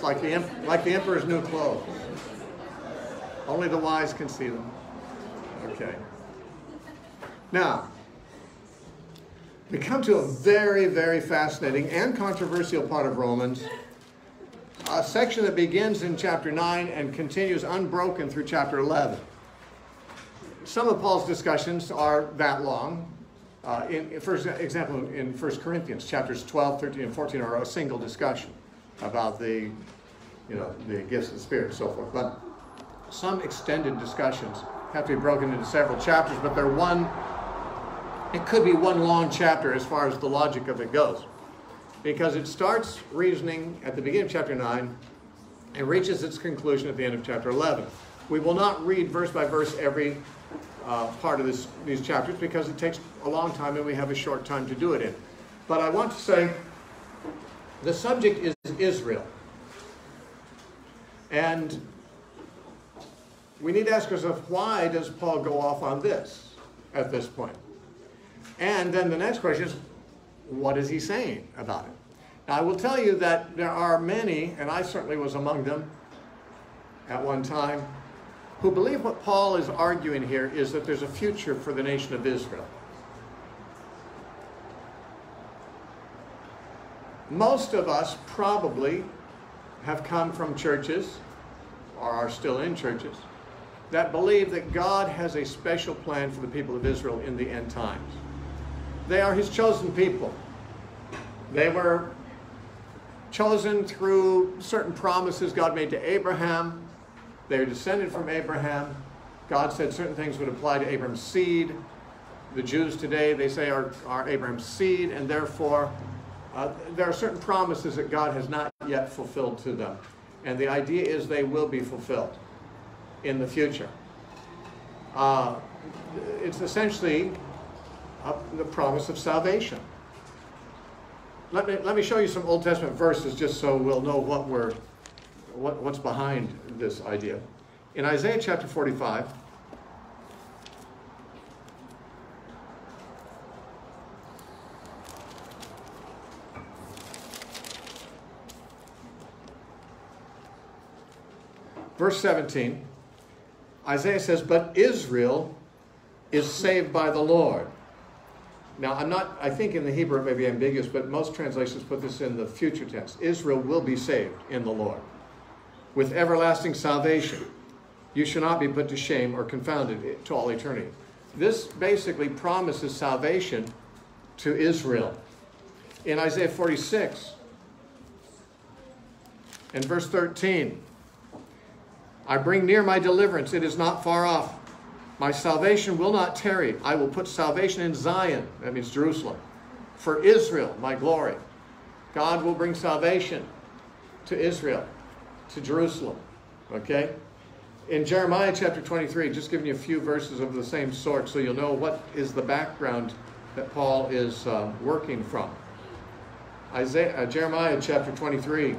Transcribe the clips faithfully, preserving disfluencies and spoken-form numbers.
It's like the, like the emperor's new clothes. Only the wise can see them. Okay. Now, we come to a very, very fascinating and controversial part of Romans, a section that begins in chapter nine and continues unbroken through chapter eleven. Some of Paul's discussions are that long. Uh, in, for example, in First Corinthians, chapters twelve, thirteen, and fourteen are a single discussion about the, you know, the gifts of the Spirit and so forth. But some extended discussions have to be broken into several chapters, but they're one, it could be one long chapter as far as the logic of it goes. Because it starts reasoning at the beginning of chapter nine and reaches its conclusion at the end of chapter eleven. We will not read verse by verse every uh, part of this, these chapters because it takes a long time and we have a short time to do it in. But I want to say the subject is Israel. And we need to ask ourselves, why does Paul go off on this at this point? And then the next question is, what is he saying about it? Now, I will tell you that there are many, and I certainly was among them at one time, who believe what Paul is arguing here is that there's a future for the nation of Israel. Most of us probably have come from churches, or are still in churches, that believe that God has a special plan for the people of Israel in the end times. They are his chosen people. They were chosen through certain promises God made to Abraham. They are descended from Abraham. God said certain things would apply to Abraham's seed. The Jews today, they say, are, are Abraham's seed, and therefore uh, there are certain promises that God has not yet fulfilled to them. And the idea is they will be fulfilled in the future. Uh, it's essentially up the promise of salvation. Let me, let me show you some Old Testament verses just so we'll know what we're, what, what's behind this idea. In Isaiah chapter forty-five, verse seventeen, Isaiah says, "But Israel is saved by the Lord." Now, I'm not, I think in the Hebrew it may be ambiguous, but most translations put this in the future tense. Israel will be saved in the Lord with everlasting salvation. You shall not be put to shame or confounded to all eternity. This basically promises salvation to Israel. In Isaiah forty-six and verse thirteen, "I bring near my deliverance, it is not far off. My salvation will not tarry. I will put salvation in Zion," that means Jerusalem, "for Israel, my glory." God will bring salvation to Israel, to Jerusalem, okay? In Jeremiah chapter twenty-three, just giving you a few verses of the same sort so you'll know what is the background that Paul is uh, working from. Isaiah, uh, Jeremiah chapter twenty-three.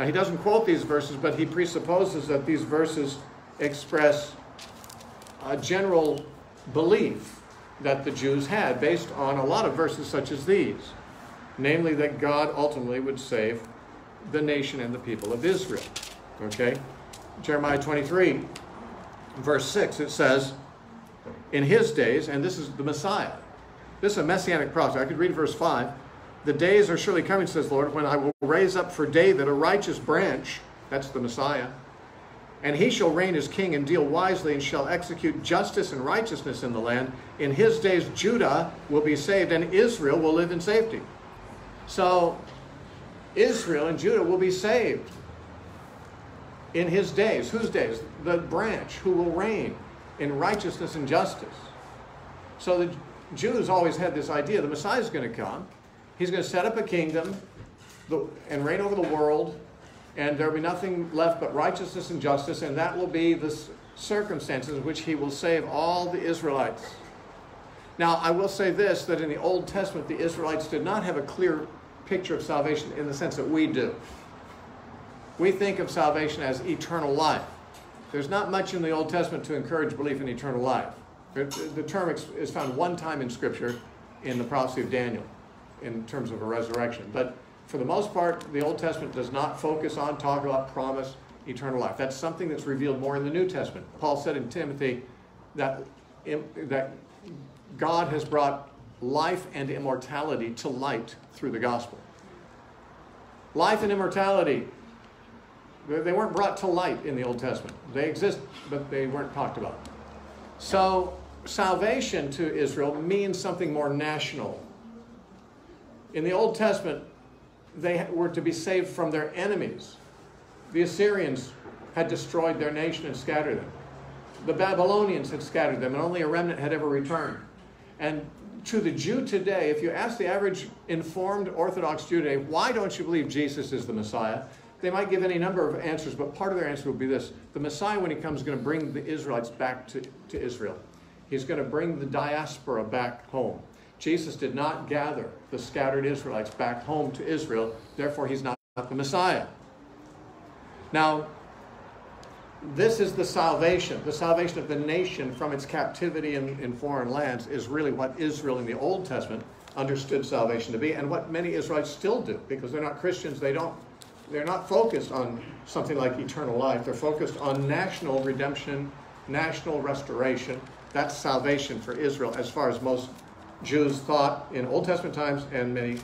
Now, he doesn't quote these verses, but he presupposes that these verses express a general belief that the Jews had based on a lot of verses such as these, namely that God ultimately would save the nation and the people of Israel. Okay? Jeremiah twenty-three, verse six, it says, "In his days," and this is the Messiah, this is a messianic prophecy. I could read verse five. "The days are surely coming, says the Lord, when I will raise up for David a righteous branch," that's the Messiah, "and he shall reign as king and deal wisely and shall execute justice and righteousness in the land. In his days Judah will be saved and Israel will live in safety." So Israel and Judah will be saved in his days. Whose days? The branch who will reign in righteousness and justice. So the Jews always had this idea, the Messiah is going to come. He's going to set up a kingdom and reign over the world. And there will be nothing left but righteousness and justice, and that will be the circumstances in which he will save all the Israelites. Now, I will say this, that in the Old Testament, the Israelites did not have a clear picture of salvation in the sense that we do. We think of salvation as eternal life. There's not much in the Old Testament to encourage belief in eternal life. The term is found one time in Scripture in the prophecy of Daniel in terms of a resurrection. But for the most part, the Old Testament does not focus on, talk about, promise, eternal life. That's something that's revealed more in the New Testament. Paul said in Timothy that, that God has brought life and immortality to light through the gospel. Life and immortality, they weren't brought to light in the Old Testament. They exist, but they weren't talked about. So salvation to Israel means something more national. In the Old Testament, they were to be saved from their enemies. The Assyrians had destroyed their nation and scattered them. The Babylonians had scattered them, and only a remnant had ever returned. And to the Jew today, if you ask the average informed Orthodox Jew today, why don't you believe Jesus is the Messiah? They might give any number of answers, but part of their answer would be this. The Messiah, when he comes, is going to bring the Israelites back to, to Israel. He's going to bring the diaspora back home. Jesus did not gather the scattered Israelites back home to Israel. Therefore, he's not the Messiah. Now, this is the salvation. The salvation of the nation from its captivity in, in foreign lands is really what Israel in the Old Testament understood salvation to be, and what many Israelites still do, because they're not Christians. They don't, they're not focused on something like eternal life. They're focused on national redemption, national restoration. That's salvation for Israel, as far as most Jews thought in Old Testament times, and many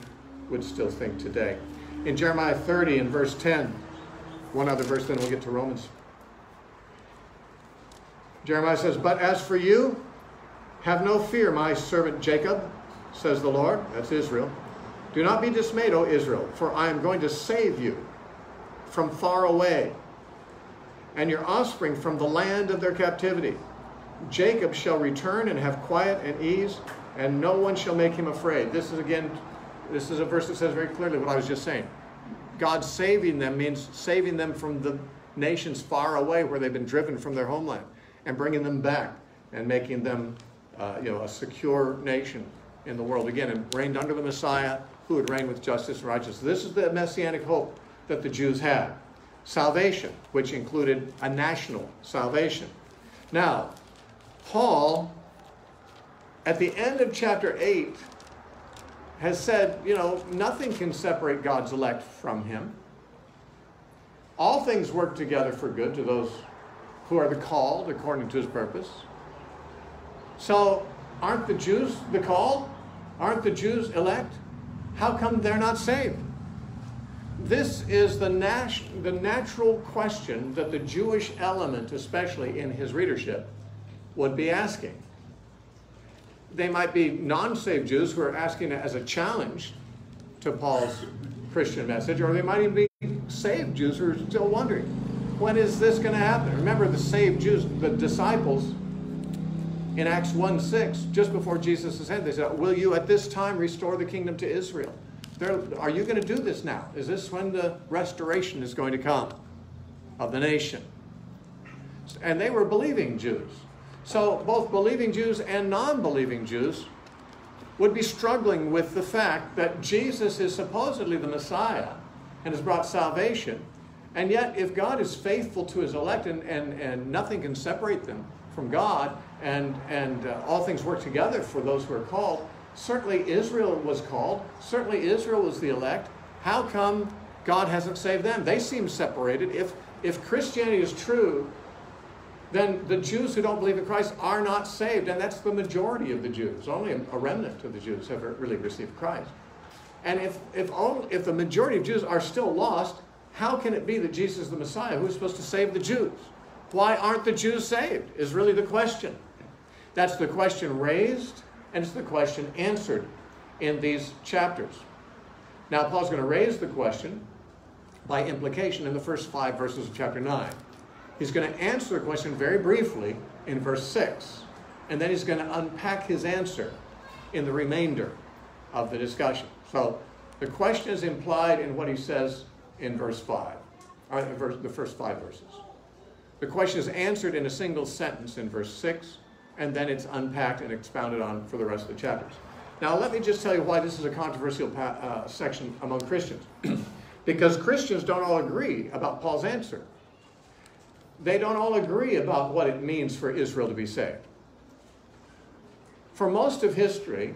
would still think today. In Jeremiah thirty, in verse ten, one other verse, then we'll get to Romans. Jeremiah says, "But as for you, have no fear, my servant Jacob, says the Lord." That's Israel. "Do not be dismayed, O Israel, for I am going to save you from far away, and your offspring from the land of their captivity. Jacob shall return and have quiet and ease, and no one shall make him afraid." This is, again, this is a verse that says very clearly what I was just saying. God saving them means saving them from the nations far away where they've been driven from their homeland, and bringing them back and making them uh, you know, a secure nation in the world again, and reigned under the Messiah, who would reign with justice and righteousness. This is the messianic hope that the Jews had. Salvation, which included a national salvation. Now, Paul, at the end of chapter eight, has said, you know, nothing can separate God's elect from him. All things work together for good to those who are the called according to his purpose. So, aren't the Jews the called? Aren't the Jews elect? How come they're not saved? This is the, nat the natural question that the Jewish element, especially in his readership, would be asking. They might be non-saved Jews who are asking it as a challenge to Paul's Christian message, or they might even be saved Jews who are still wondering, when is this going to happen? Remember, the saved Jews, the disciples, in Acts one six, just before Jesus' ascended, they said, "Will you at this time restore the kingdom to Israel? They're, are you going to do this now? Is this when the restoration is going to come of the nation?" And they were believing Jews. So both believing Jews and non-believing Jews would be struggling with the fact that Jesus is supposedly the Messiah and has brought salvation. And yet, if God is faithful to his elect, and, and, and nothing can separate them from God, and, and uh, all things work together for those who are called, certainly Israel was called, certainly Israel was the elect. How come God hasn't saved them? They seem separated. If, if Christianity is true, then the Jews who don't believe in Christ are not saved, and that's the majority of the Jews. Only a, a remnant of the Jews have really received Christ. And if, if, all, if the majority of Jews are still lost, how can it be that Jesus is the Messiah, who is supposed to save the Jews? Why aren't the Jews saved, is really the question. That's the question raised, and it's the question answered in these chapters. Now, Paul's going to raise the question by implication in the first five verses of chapter nine. He's going to answer the question very briefly in verse six, and then he's going to unpack his answer in the remainder of the discussion. So the question is implied in what he says in verse five, or verse, the first five verses. The question is answered in a single sentence in verse six, and then it's unpacked and expounded on for the rest of the chapters. Now, let me just tell you why this is a controversial pa uh, section among Christians. Because Christians don't all agree about Paul's answer. They don't all agree about what it means for Israel to be saved. For most of history,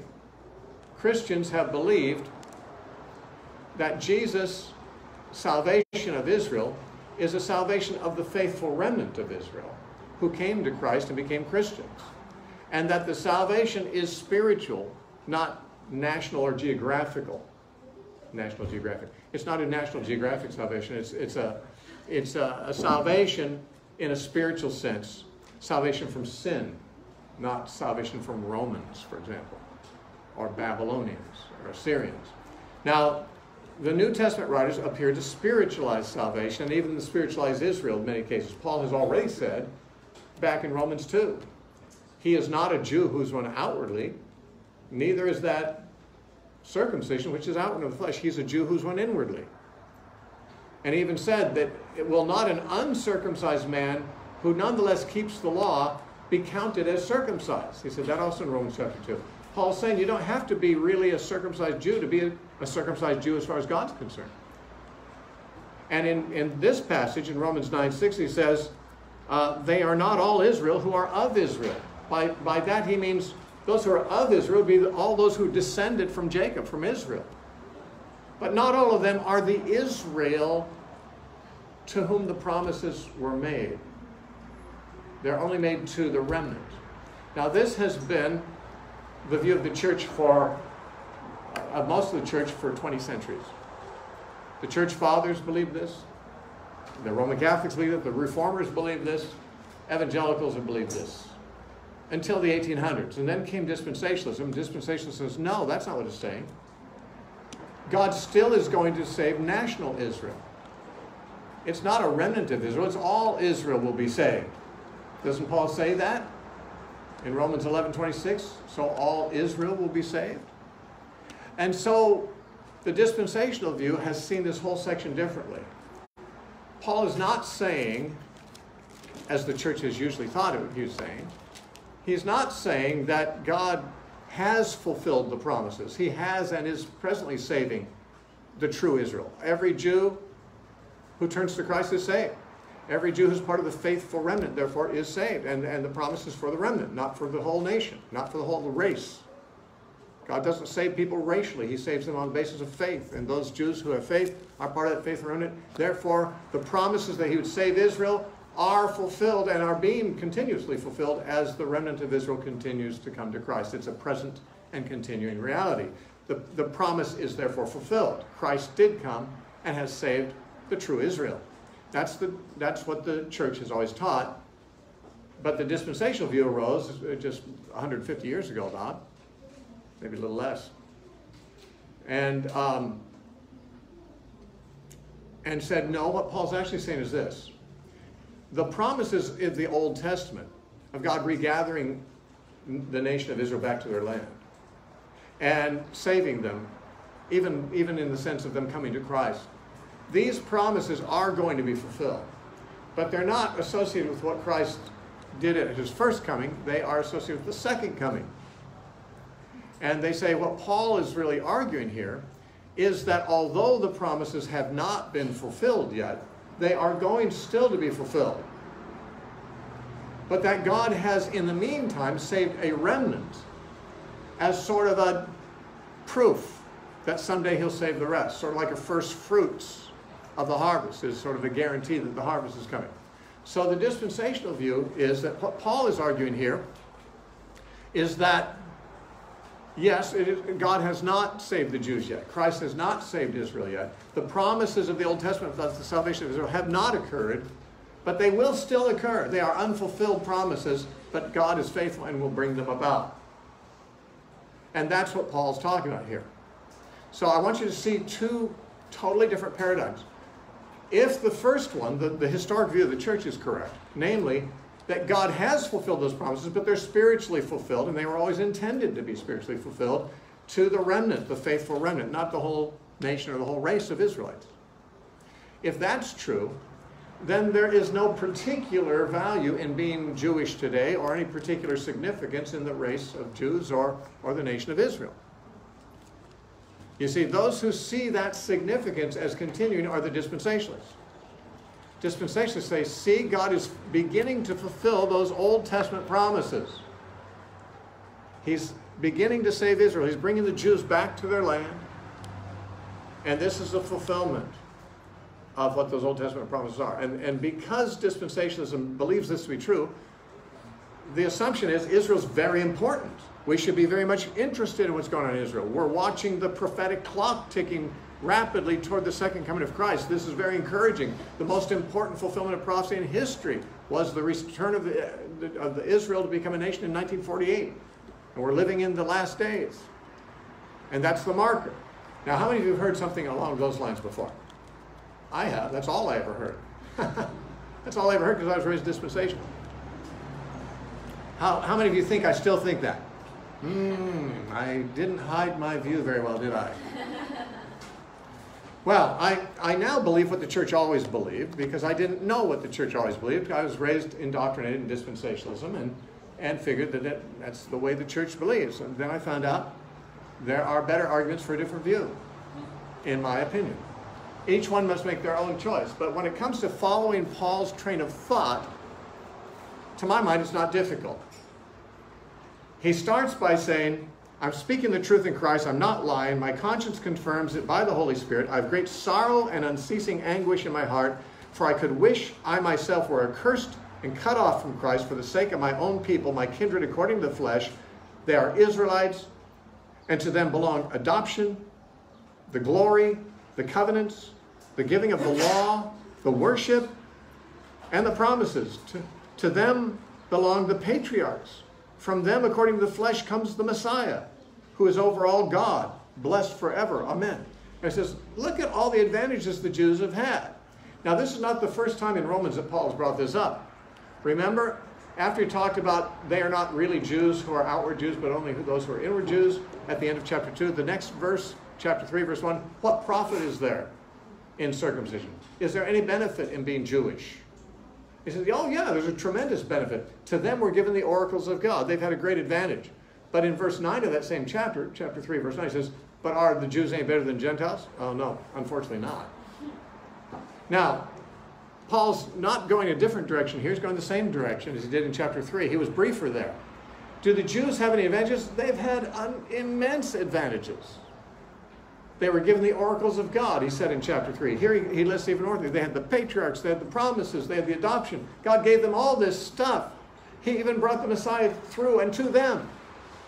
Christians have believed that Jesus' salvation of Israel is a salvation of the faithful remnant of Israel who came to Christ and became Christians, and that the salvation is spiritual, not national or geographical. National Geographic. It's not a National Geographic salvation. It's, it's, a, it's a, a salvation in a spiritual sense. Salvation from sin, not salvation from Romans, for example, or Babylonians, or Assyrians. Now, the New Testament writers appear to spiritualize salvation, and even spiritualize Israel in many cases. Paul has already said, back in Romans two, he is not a Jew who's one outwardly, neither is that circumcision, which is outward of the flesh. He's a Jew who's one inwardly. And he even said that, it will not an uncircumcised man who nonetheless keeps the law be counted as circumcised. He said that also in Romans chapter two. Paul's saying you don't have to be really a circumcised Jew to be a, a circumcised Jew as far as God's concerned. And in, in this passage, in Romans nine six, he says, uh, they are not all Israel who are of Israel. By, by that he means those who are of Israel would be all those who descended from Jacob, from Israel. But not all of them are the Israel to whom the promises were made. They're only made to the remnant. Now, this has been the view of the church for, of most of the church for twenty centuries. The church fathers believed this. The Roman Catholics believed it. The Reformers believed this. Evangelicals have believed this. Until the eighteen hundreds. And then came dispensationalism. Dispensationalism says, no, that's not what it's saying. God still is going to save national Israel. It's not a remnant of Israel. It's all Israel will be saved. Doesn't Paul say that? In Romans eleven twenty-six, so all Israel will be saved. And so the dispensational view has seen this whole section differently. Paul is not saying, as the church has usually thought it, he was saying, he's not saying that God has fulfilled the promises. He has and is presently saving the true Israel. Every Jew who turns to Christ is saved. Every Jew who's part of the faithful remnant, therefore, is saved. And, and the promise is for the remnant, not for the whole nation, not for the whole race. God doesn't save people racially. He saves them on the basis of faith. And those Jews who have faith are part of that faithful remnant. Therefore, the promises that he would save Israel are fulfilled and are being continuously fulfilled as the remnant of Israel continues to come to Christ. It's a present and continuing reality. The, the promise is therefore fulfilled. Christ did come and has saved the true Israel. That's, the, that's what the church has always taught. But the dispensational view arose just one hundred fifty years ago now, maybe a little less, and, um, and said, no, what Paul's actually saying is this. The promises in the Old Testament of God regathering the nation of Israel back to their land and saving them, even, even in the sense of them coming to Christ, these promises are going to be fulfilled. But they're not associated with what Christ did at his first coming. They are associated with the second coming. And they say what Paul is really arguing here is that although the promises have not been fulfilled yet, they are going still to be fulfilled. But that God has, in the meantime, saved a remnant as sort of a proof that someday he'll save the rest, sort of like a first fruits of the harvest is sort of a guarantee that the harvest is coming. So the dispensational view is that what Paul is arguing here is that, yes, it is, God has not saved the Jews yet. Christ has not saved Israel yet. The promises of the Old Testament about the salvation of Israel have not occurred, but they will still occur. They are unfulfilled promises, but God is faithful and will bring them about. And that's what Paul's talking about here. So I want you to see two totally different paradigms. If the first one, the, the historic view of the church, is correct, namely, that God has fulfilled those promises, but they're spiritually fulfilled, and they were always intended to be spiritually fulfilled to the remnant, the faithful remnant, not the whole nation or the whole race of Israelites. If that's true, then there is no particular value in being Jewish today or any particular significance in the race of Jews or, or the nation of Israel. You see, those who see that significance as continuing are the dispensationalists. Dispensationalists say, see, God is beginning to fulfill those Old Testament promises. He's beginning to save Israel. He's bringing the Jews back to their land. And this is the fulfillment of what those Old Testament promises are. And, and because dispensationalism believes this to be true, the assumption is Israel's very important. We should be very much interested in what's going on in Israel. We're watching the prophetic clock ticking rapidly toward the second coming of Christ. This is very encouraging. The most important fulfillment of prophecy in history was the return of, the, of the Israel to become a nation in nineteen forty-eight. And we're living in the last days. And that's the marker. Now, how many of you have heard something along those lines before? I have. That's all I ever heard. That's all I ever heard because I was raised dispensational. How, how many of you think I still think that? Hmm, I didn't hide my view very well, did I? Well, I, I now believe what the church always believed because I didn't know what the church always believed. I was raised indoctrinated in dispensationalism and, and figured that it, that's the way the church believes. And then I found out there are better arguments for a different view, in my opinion. Each one must make their own choice. But when it comes to following Paul's train of thought, to my mind, it's not difficult. He starts by saying, I'm speaking the truth in Christ, I'm not lying, my conscience confirms it by the Holy Spirit, I have great sorrow and unceasing anguish in my heart, for I could wish I myself were accursed and cut off from Christ for the sake of my own people, my kindred according to the flesh. They are Israelites, and to them belong adoption, the glory, the covenants, the giving of the law, the worship, and the promises. To, to them belong the patriarchs. From them, according to the flesh, comes the Messiah, who is over all God, blessed forever. Amen. And it says, look at all the advantages the Jews have had. Now, this is not the first time in Romans that Paul has brought this up. Remember, after he talked about they are not really Jews who are outward Jews, but only those who are inward Jews, at the end of chapter two, the next verse, chapter three, verse one, what profit is there in circumcision? Is there any benefit in being Jewish? He says, oh yeah, there's a tremendous benefit. To them were given the oracles of God. They've had a great advantage. But in verse nine of that same chapter, chapter three, verse nine, he says, but are the Jews any better than Gentiles? Oh no, unfortunately not. Now, Paul's not going a different direction here. He's going the same direction as he did in chapter three. He was briefer there. Do the Jews have any advantages? They've had immense advantages. They were given the oracles of God, he said in chapter three. Here he, he lists even more things. They had the patriarchs, they had the promises, they had the adoption. God gave them all this stuff. He even brought the Messiah through and to them.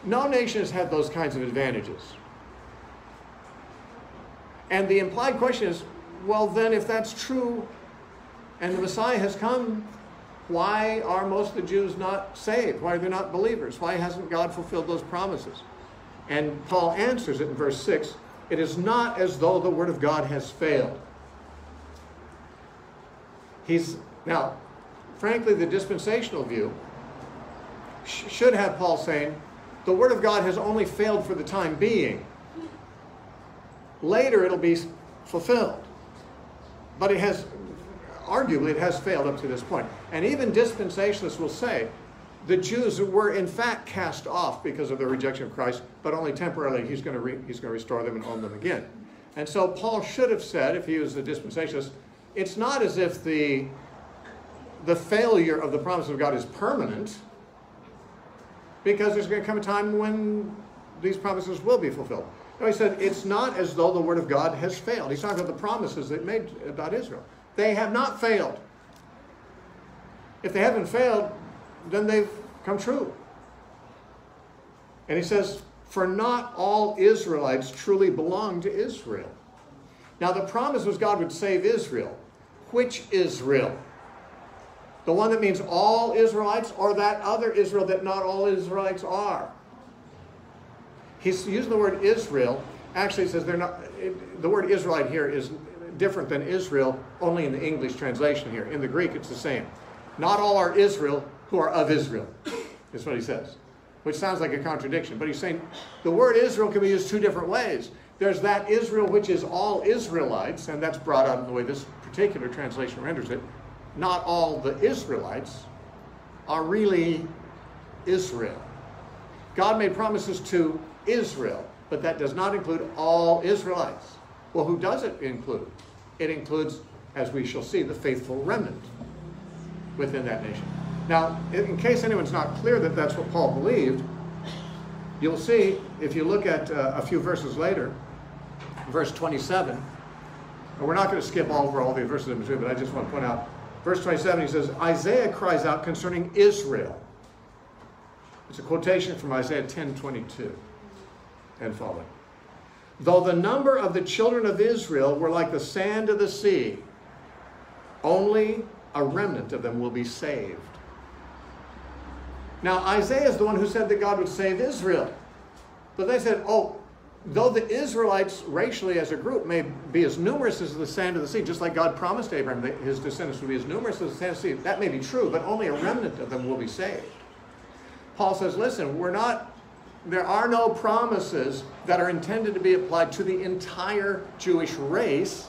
No nation has had those kinds of advantages. And the implied question is, well then, if that's true and the Messiah has come, why are most of the Jews not saved? Why are they not believers? Why hasn't God fulfilled those promises? And Paul answers it in verse six. It is not as though the word of God has failed. He's, now, frankly, the dispensational view sh should have Paul saying, the word of God has only failed for the time being. Later it'll be fulfilled. But it has, arguably, it has failed up to this point. And even dispensationalists will say, the Jews were in fact cast off because of their rejection of Christ, but only temporarily. He's going to, re he's going to restore them and own them again. And so Paul should have said, if he was a dispensationalist, it's not as if the, the failure of the promise of God is permanent, because there's going to come a time when these promises will be fulfilled. No, he said, it's not as though the word of God has failed. He's talking about the promises that made about Israel. They have not failed. If they haven't failed, then they've come true. And he says, for not all Israelites truly belong to Israel. Now the promise was God would save Israel. Which Israel? The one that means all Israelites, or that other Israel that not all Israelites are? He's using the word Israel. Actually, he says they're not, it, the word Israelite here is different than Israel only in the English translation here. In the Greek, it's the same. Not all are Israel who are of Israel, is what he says, which sounds like a contradiction. But he's saying the word Israel can be used two different ways. There's that Israel which is all Israelites, and that's brought out in the way this particular translation renders it. Not all the Israelites are really Israel. God made promises to Israel, but that does not include all Israelites. Well, who does it include? It includes, as we shall see, the faithful remnant within that nation. Now, in case anyone's not clear that that's what Paul believed, you'll see, if you look at uh, a few verses later, verse twenty-seven. And we're not going to skip all over all the verses in between, but I just want to point out. Verse twenty-seven, he says, Isaiah cries out concerning Israel. It's a quotation from Isaiah ten twenty-two and following. Though the number of the children of Israel were like the sand of the sea, only a remnant of them will be saved. Now, Isaiah is the one who said that God would save Israel. But they said, oh, though the Israelites racially as a group may be as numerous as the sand of the sea, just like God promised Abraham that his descendants would be as numerous as the sand of the sea, that may be true, but only a remnant of them will be saved. Paul says, listen, we're not, there are no promises that are intended to be applied to the entire Jewish race.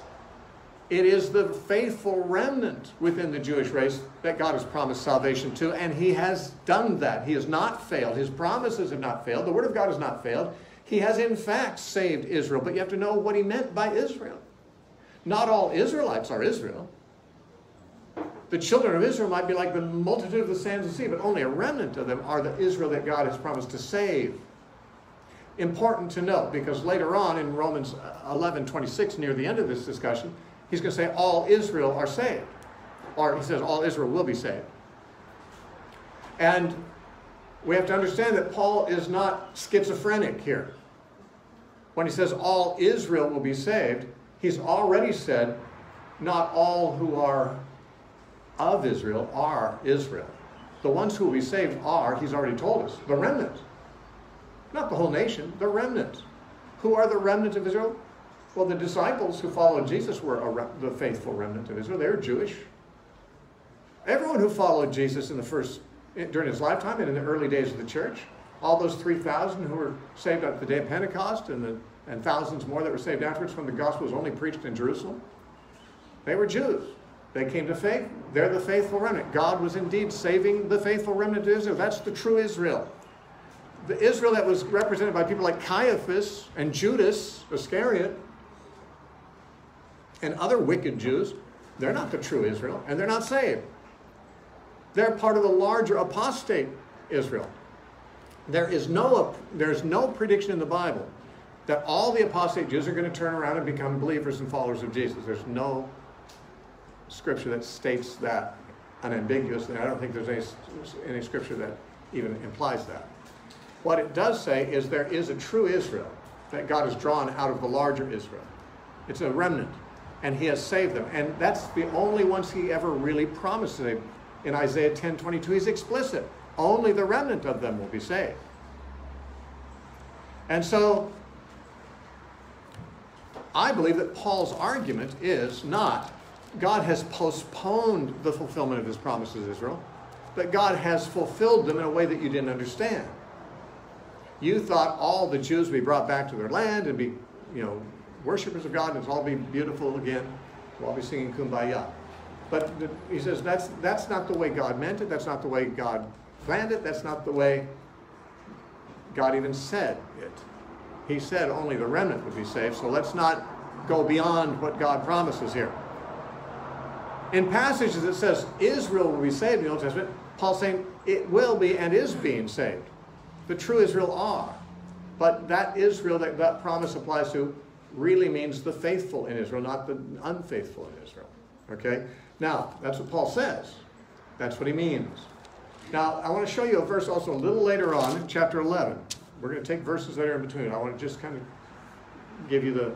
It is the faithful remnant within the Jewish race that God has promised salvation to, and he has done that. He has not failed. His promises have not failed. The word of God has not failed. He has in fact saved Israel, but you have to know what he meant by Israel. Not all Israelites are Israel. The children of Israel might be like the multitude of the sands of the sea, but only a remnant of them are the Israel that God has promised to save. Important to note, because later on in Romans eleven twenty-six, near the end of this discussion, he's going to say all Israel are saved. Or he says all Israel will be saved. And we have to understand that Paul is not schizophrenic here. When he says all Israel will be saved, he's already said not all who are of Israel are Israel. The ones who will be saved are, he's already told us, the remnant. Not the whole nation, the remnant. Who are the remnant of Israel? Well, the disciples who followed Jesus were a re- the faithful remnant of Israel. They were Jewish. Everyone who followed Jesus in the first, during his lifetime and in the early days of the church, all those three thousand who were saved at the day of Pentecost and, the, and thousands more that were saved afterwards when the gospel was only preached in Jerusalem, they were Jews. They came to faith. They're the faithful remnant. God was indeed saving the faithful remnant of Israel. That's the true Israel. The Israel that was represented by people like Caiaphas and Judas Iscariot and other wicked Jews, they're not the true Israel, and they're not saved. They're part of the larger apostate Israel. There is no, there's no prediction in the Bible that all the apostate Jews are going to turn around and become believers and followers of Jesus. There's no scripture that states that unambiguously. I don't think there's any, any scripture that even implies that. What it does say is there is a true Israel that God has drawn out of the larger Israel. It's a remnant, and he has saved them. And that's the only ones he ever really promised to save. In Isaiah ten twenty-two, he's explicit. Only the remnant of them will be saved. And so, I believe that Paul's argument is not God has postponed the fulfillment of his promises to Israel, but God has fulfilled them in a way that you didn't understand. You thought all the Jews would be brought back to their land and be, you know, worshippers of God, and it'll all be beautiful again. We'll all be singing Kumbaya. But the, he says that's, that's not the way God meant it. That's not the way God planned it. That's not the way God even said it. He said only the remnant would be saved. So let's not go beyond what God promises here. In passages that says Israel will be saved in the Old Testament, Paul's saying it will be and is being saved. The true Israel are. But that Israel that that promise applies to really means the faithful in Israel, not the unfaithful in Israel. Okay? Now, that's what Paul says. That's what he means. Now, I want to show you a verse also a little later on in chapter eleven. We're going to take verses that are in between. I want to just kind of give you the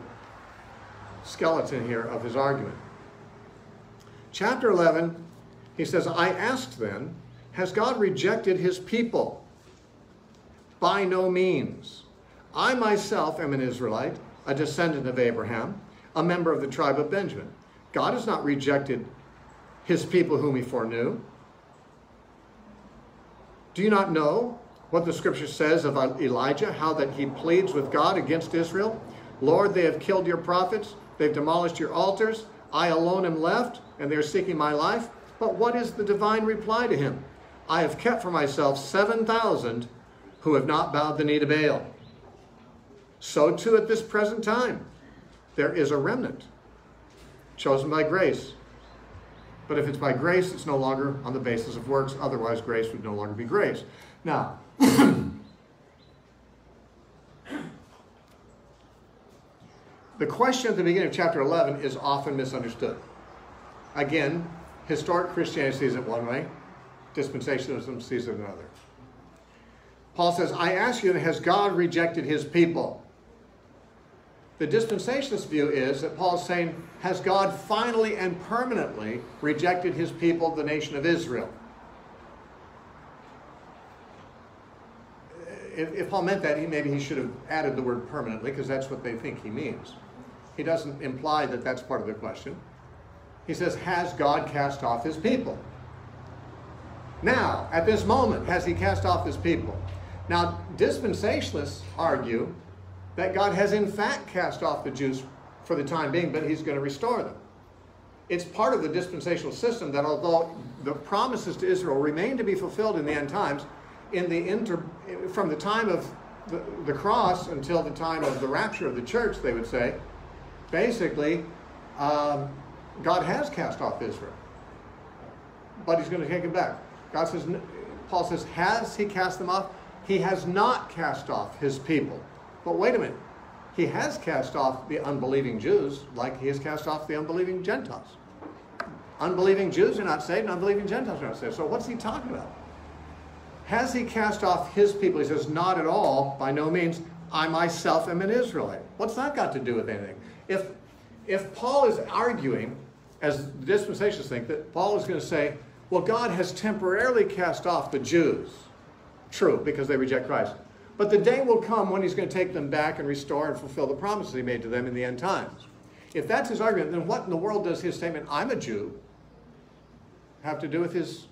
skeleton here of his argument. Chapter eleven, he says, I asked then, has God rejected his people? By no means. I myself am an Israelite, a descendant of Abraham, a member of the tribe of Benjamin. God has not rejected his people whom he foreknew. Do you not know what the scripture says of Elijah, how that he pleads with God against Israel? Lord, they have killed your prophets, they've demolished your altars, I alone am left, and they are seeking my life. But what is the divine reply to him? I have kept for myself seven thousand who have not bowed the knee to Baal. So too at this present time, there is a remnant chosen by grace. But if it's by grace, it's no longer on the basis of works. Otherwise, grace would no longer be grace. Now, The question at the beginning of chapter eleven is often misunderstood. Again, historic Christianity sees it one way. Dispensationalism sees it another. Paul says, I ask you, has God rejected his people? The dispensationalist view is that Paul is saying, has God finally and permanently rejected his people, the nation of Israel? If, if Paul meant that, he, maybe he should have added the word permanently, because that's what they think he means. He doesn't imply that that's part of the question. He says, has God cast off his people? Now, at this moment, has he cast off his people? Now, dispensationalists argue that God has in fact cast off the Jews for the time being, but he's going to restore them. It's part of the dispensational system that although the promises to Israel remain to be fulfilled in the end times, in the inter, from the time of the, the cross until the time of the rapture of the church, they would say, basically, um, God has cast off Israel, but he's going to take it back. God says, Paul says, has he cast them off? He has not cast off his people. But wait a minute, he has cast off the unbelieving Jews like he has cast off the unbelieving Gentiles. Unbelieving Jews are not saved, and unbelieving Gentiles are not saved. So what's he talking about? Has he cast off his people? He says, not at all, by no means. I myself am an Israelite. What's that got to do with anything? If, if Paul is arguing, as the dispensationalists think, that Paul is going to say, well, God has temporarily cast off the Jews. True, because they reject Christ. But the day will come when he's going to take them back and restore and fulfill the promises he made to them in the end times. If that's his argument, then what in the world does his statement, I'm a Jew, have to do with his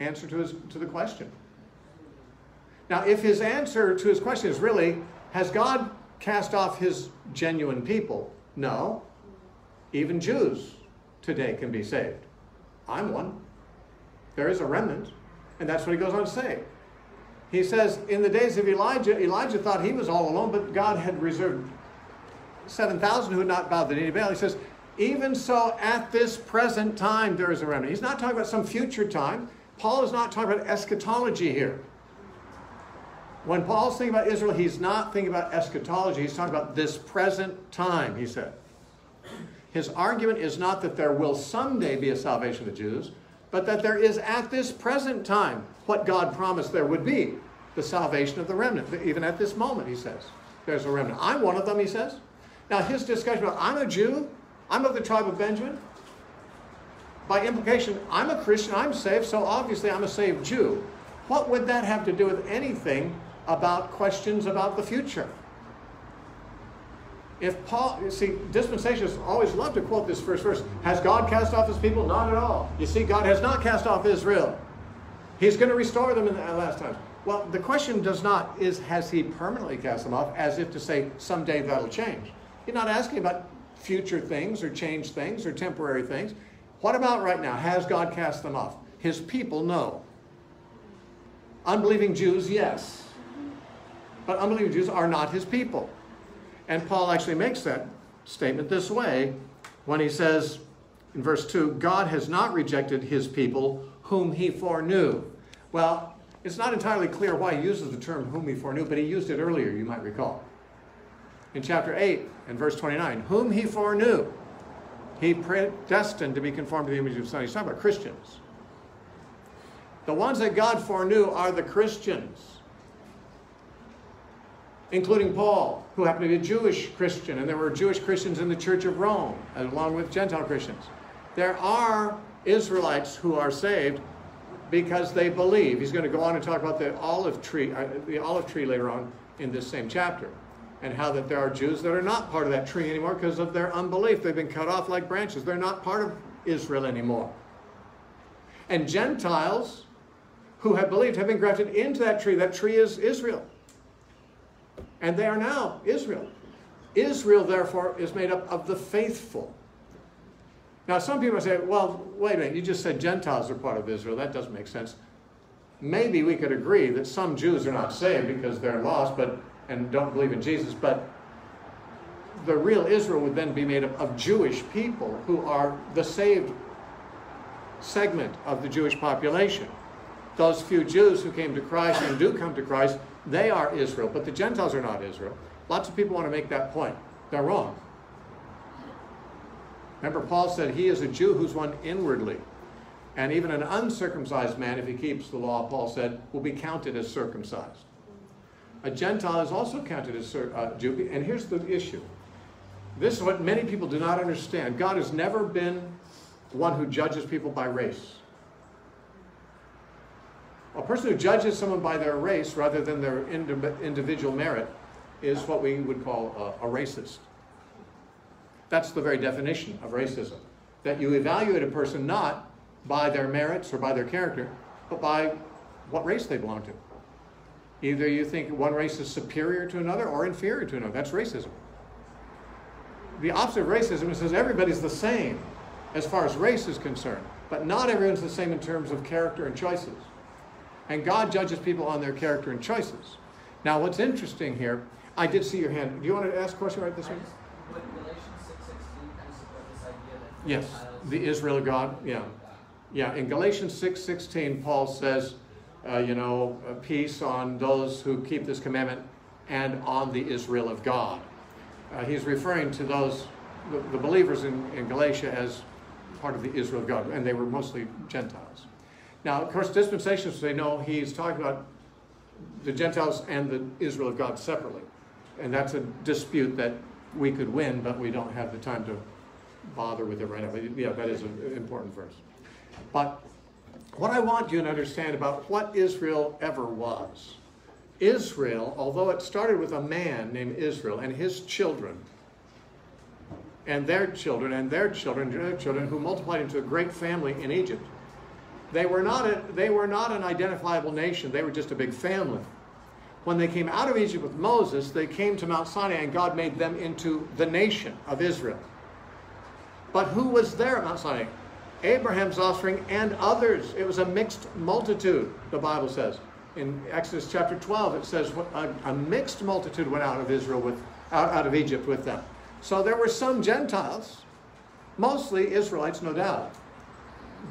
answer to, his, to the question? Now, if his answer to his question is really, has God cast off his genuine people? No. Even Jews today can be saved. I'm one. There is a remnant. And that's what he goes on to say. He says, in the days of Elijah, Elijah thought he was all alone, but God had reserved seven thousand who had not bowed the knee to Baal. He says, even so, at this present time, there is a remnant. He's not talking about some future time. Paul is not talking about eschatology here. When Paul's thinking about Israel, he's not thinking about eschatology. He's talking about this present time, he said. His argument is not that there will someday be a salvation of the Jews, but that there is at this present time what God promised there would be, the salvation of the remnant. Even at this moment, he says, there's a remnant. I'm one of them, he says. Now, his discussion about, I'm a Jew, I'm of the tribe of Benjamin. By implication, I'm a Christian, I'm saved, so obviously I'm a saved Jew. What would that have to do with anything about questions about the future? If Paul, you see, dispensationalists always love to quote this first verse. Has God cast off his people? Not at all. You see, God has not cast off Israel. He's going to restore them in the last times. Well, the question does not is, has he permanently cast them off, as if to say, someday that'll change. You're not asking about future things or change things or temporary things. What about right now? Has God cast them off? His people, no. Unbelieving Jews, yes. But unbelieving Jews are not his people. And Paul actually makes that statement this way when he says in verse two, God has not rejected his people whom he foreknew. Well, it's not entirely clear why he uses the term whom he foreknew, but he used it earlier, you might recall. In chapter eight and verse twenty-nine, whom he foreknew, he predestined to be conformed to the image of his Son. He's talking about Christians. The ones that God foreknew are the Christians, including Paul, who happened to be a Jewish Christian, and there were Jewish Christians in the Church of Rome, along with Gentile Christians. There are Israelites who are saved because they believe. He's going to go on and talk about the olive tree, uh, the olive tree later on in this same chapter, and how that there are Jews that are not part of that tree anymore because of their unbelief. They've been cut off like branches. They're not part of Israel anymore. And Gentiles who have believed have been grafted into that tree. That tree is Israel. And they are now Israel. Israel, therefore, is made up of the faithful. Now, some people say, well, wait a minute, you just said Gentiles are part of Israel. That doesn't make sense. Maybe we could agree that some Jews are not saved because they're lost but, and don't believe in Jesus, but the real Israel would then be made up of Jewish people who are the saved segment of the Jewish population. Those few Jews who came to Christ and do come to Christ, they are Israel, but the Gentiles are not Israel. Lots of people want to make that point. They're wrong. Remember, Paul said he is a Jew who's one inwardly. And even an uncircumcised man, if he keeps the law, Paul said, will be counted as circumcised. A Gentile is also counted as uh, Jew. And here's the issue. This is what many people do not understand. God has never been one who judges people by race. A person who judges someone by their race rather than their individual merit is what we would call a, a racist. That's the very definition of racism. That you evaluate a person not by their merits or by their character, but by what race they belong to. Either you think one race is superior to another or inferior to another. That's racism. The opposite of racism is says everybody's the same as far as race is concerned, but not everyone's the same in terms of character and choices. And God judges people on their character and choices. Now, what's interesting here, I did see your hand. Do you want to ask a question right this way? Would Galatians six sixteen kind of support this idea that yes, Gentiles the Israel God, yeah. Yeah, in Galatians six sixteen, Paul says, uh, you know, peace on those who keep this commandment and on the Israel of God. Uh, he's referring to those, the, the believers in, in Galatia as part of the Israel of God, and they were mostly Gentiles. Now, of course, dispensationalists say, no, he's talking about the Gentiles and the Israel of God separately. And that's a dispute that we could win, but we don't have the time to bother with it right now. But yeah, that is an important verse. But what I want you to understand about what Israel ever was, Israel, although it started with a man named Israel and his children, and their children, and their children, and their children, who multiplied into a great family in Egypt, they were not a, they were not an identifiable nation. They were just a big family. When they came out of Egypt with Moses, they came to Mount Sinai, and God made them into the nation of Israel. But who was there at Mount Sinai? Abraham's offspring and others. It was a mixed multitude, the Bible says. In Exodus chapter twelve, it says a, a mixed multitude went out of Israel with, out, out of Egypt with them. So there were some Gentiles, mostly Israelites, no doubt.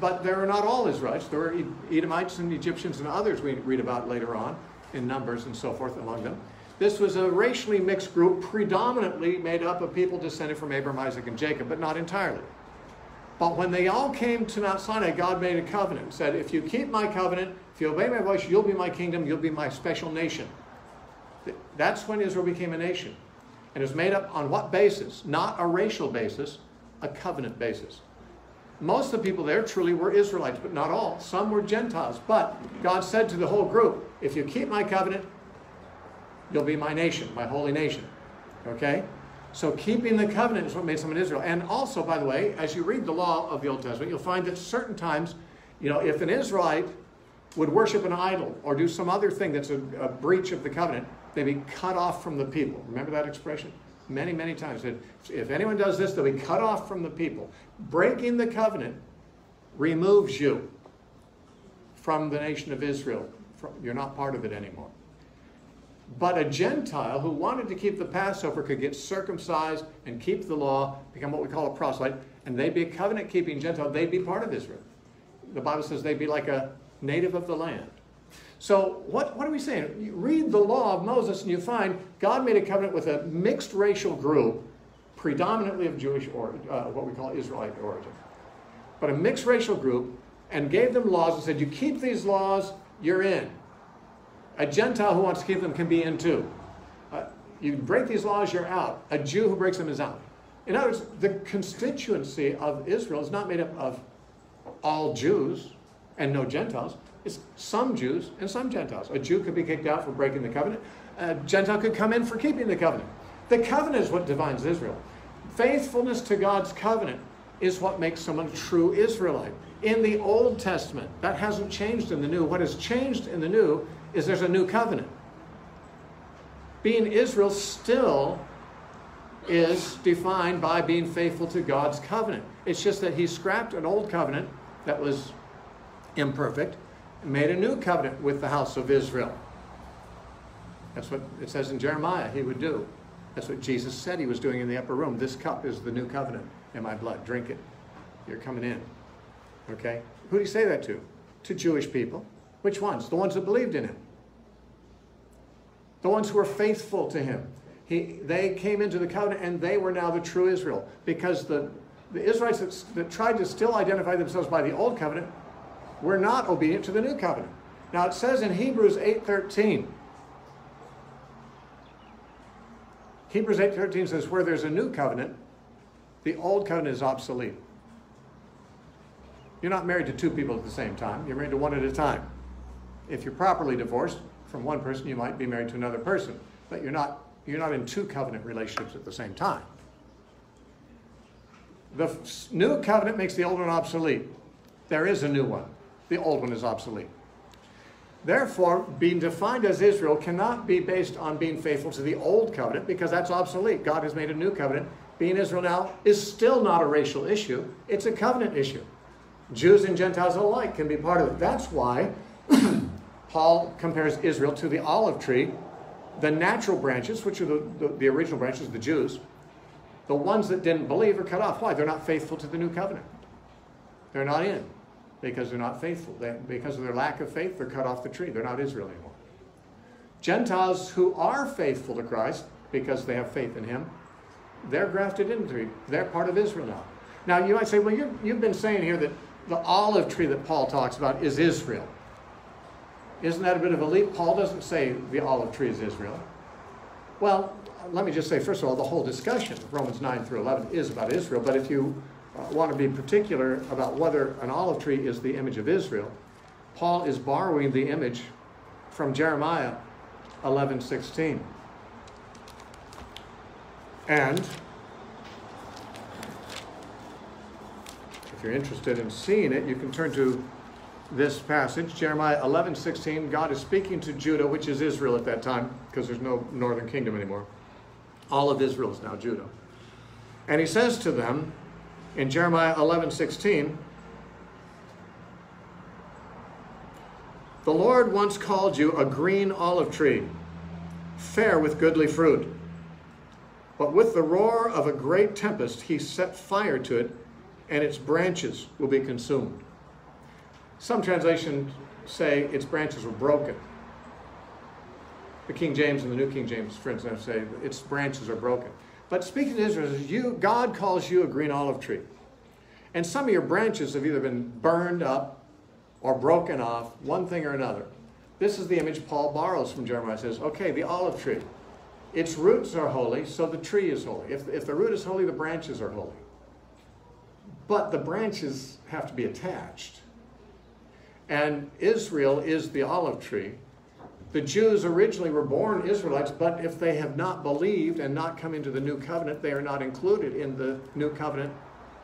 But there are not all Israelites. There were Edomites and Egyptians and others we read about later on in Numbers and so forth among them. This was a racially mixed group, predominantly made up of people descended from Abraham, Isaac, and Jacob, but not entirely. But when they all came to Mount Sinai, God made a covenant and said, if you keep my covenant, if you obey my voice, you'll be my kingdom, you'll be my special nation. That's when Israel became a nation. And it was made up on what basis? Not a racial basis, a covenant basis. Most of the people there truly were Israelites, but not all. Some were Gentiles. But God said to the whole group, if you keep my covenant, you'll be my nation, my holy nation. Okay? So keeping the covenant is what made someone Israel. And also, by the way, as you read the law of the Old Testament, you'll find that certain times, you know, if an Israelite would worship an idol or do some other thing that's a, a breach of the covenant, they'd be cut off from the people. Remember that expression? Many, many times. That if anyone does this, they'll be cut off from the people. Breaking the covenant removes you from the nation of Israel. You're not part of it anymore. But a Gentile who wanted to keep the Passover could get circumcised and keep the law, become what we call a proselyte, and they'd be a covenant-keeping Gentile. They'd be part of Israel. The Bible says they'd be like a native of the land. So what, what are we saying? You read the law of Moses and you find God made a covenant with a mixed racial group, predominantly of Jewish origin, uh, what we call Israelite origin, but a mixed racial group, and gave them laws and said, you keep these laws, you're in. A Gentile who wants to keep them can be in too. Uh, you break these laws, you're out. A Jew who breaks them is out. In other words, the constituency of Israel is not made up of all Jews and no Gentiles. It's some Jews and some Gentiles. A Jew could be kicked out for breaking the covenant. A Gentile could come in for keeping the covenant. The covenant is what defines Israel. Faithfulness to God's covenant is what makes someone a true Israelite. In the Old Testament, that hasn't changed in the New. What has changed in the New is there's a new covenant. Being Israel still is defined by being faithful to God's covenant. It's just that he scrapped an old covenant that was imperfect and made a new covenant with the house of Israel. That's what it says in Jeremiah he would do. That's what Jesus said he was doing in the upper room. This cup is the new covenant in my blood. Drink it. You're coming in. Okay? Who do you say that to? To Jewish people. Which ones? The ones that believed in him. The ones who were faithful to him. He, they came into the covenant and they were now the true Israel because the the Israelites that, that tried to still identify themselves by the old covenant were not obedient to the new covenant. Now it says in Hebrews eight thirteen, Hebrews eight thirteen says, where there's a new covenant, the old covenant is obsolete. You're not married to two people at the same time. You're married to one at a time. If you're properly divorced from one person, you might be married to another person, but you're not, you're not in two covenant relationships at the same time. The new covenant makes the old one obsolete. There is a new one. The old one is obsolete. Therefore, being defined as Israel cannot be based on being faithful to the old covenant, because that's obsolete. God has made a new covenant. Being Israel now is still not a racial issue. It's a covenant issue. Jews and Gentiles alike can be part of it. That's why Paul compares Israel to the olive tree, the natural branches, which are the, the, the original branches, the Jews. The ones that didn't believe are cut off. Why? They're not faithful to the new covenant. They're not in, because they're not faithful. They, because of their lack of faith, they're cut off the tree. They're not Israel anymore. Gentiles who are faithful to Christ, because they have faith in him, they're grafted into the tree. They're part of Israel now. Now, you might say, well, you're, you've been saying here that the olive tree that Paul talks about is Israel. Isn't that a bit of a leap? Paul doesn't say the olive tree is Israel. Well, let me just say, first of all, the whole discussion of Romans nine through eleven is about Israel. But if you uh, want to be particular about whether an olive tree is the image of Israel, Paul is borrowing the image from Jeremiah eleven sixteen. And if you're interested in seeing it, you can turn to this passage, Jeremiah eleven sixteen. God is speaking to Judah, which is Israel at that time, because there's no northern kingdom anymore. All of Israel is now Judah. And he says to them in Jeremiah eleven sixteen, the Lord once called you a green olive tree, fair with goodly fruit. But with the roar of a great tempest, he set fire to it, and its branches will be consumed. Some translations say its branches were broken. The King James and the New King James, for instance, say its branches are broken. But speaking to Israel, you, God calls you a green olive tree. And some of your branches have either been burned up or broken off, one thing or another. This is the image Paul borrows from Jeremiah. He says, okay, the olive tree, its roots are holy, so the tree is holy. If, if the root is holy, the branches are holy. But the branches have to be attached. And Israel is the olive tree. The Jews originally were born Israelites, but if they have not believed and not come into the new covenant, they are not included in the new covenant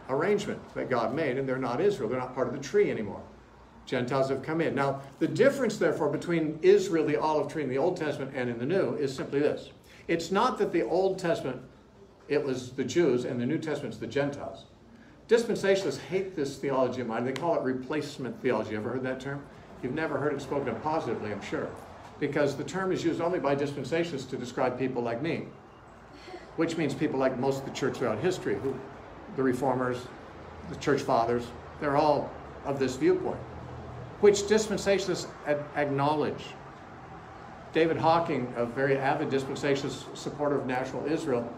arrangement that God made, and they're not Israel. They're not part of the tree anymore. Gentiles have come in. Now, the difference, therefore, between Israel, the olive tree, in the Old Testament and in the New is simply this. It's not that the Old Testament, it was the Jews, and the New Testament's the Gentiles. Dispensationalists hate this theology of mine. They call it replacement theology. Ever heard that term? You've never heard it spoken of positively, I'm sure, because the term is used only by dispensationalists to describe people like me, which means people like most of the church throughout history, who, the Reformers, the Church Fathers, they're all of this viewpoint, which dispensationalists acknowledge. David Hawking, a very avid dispensationalist supporter of national Israel,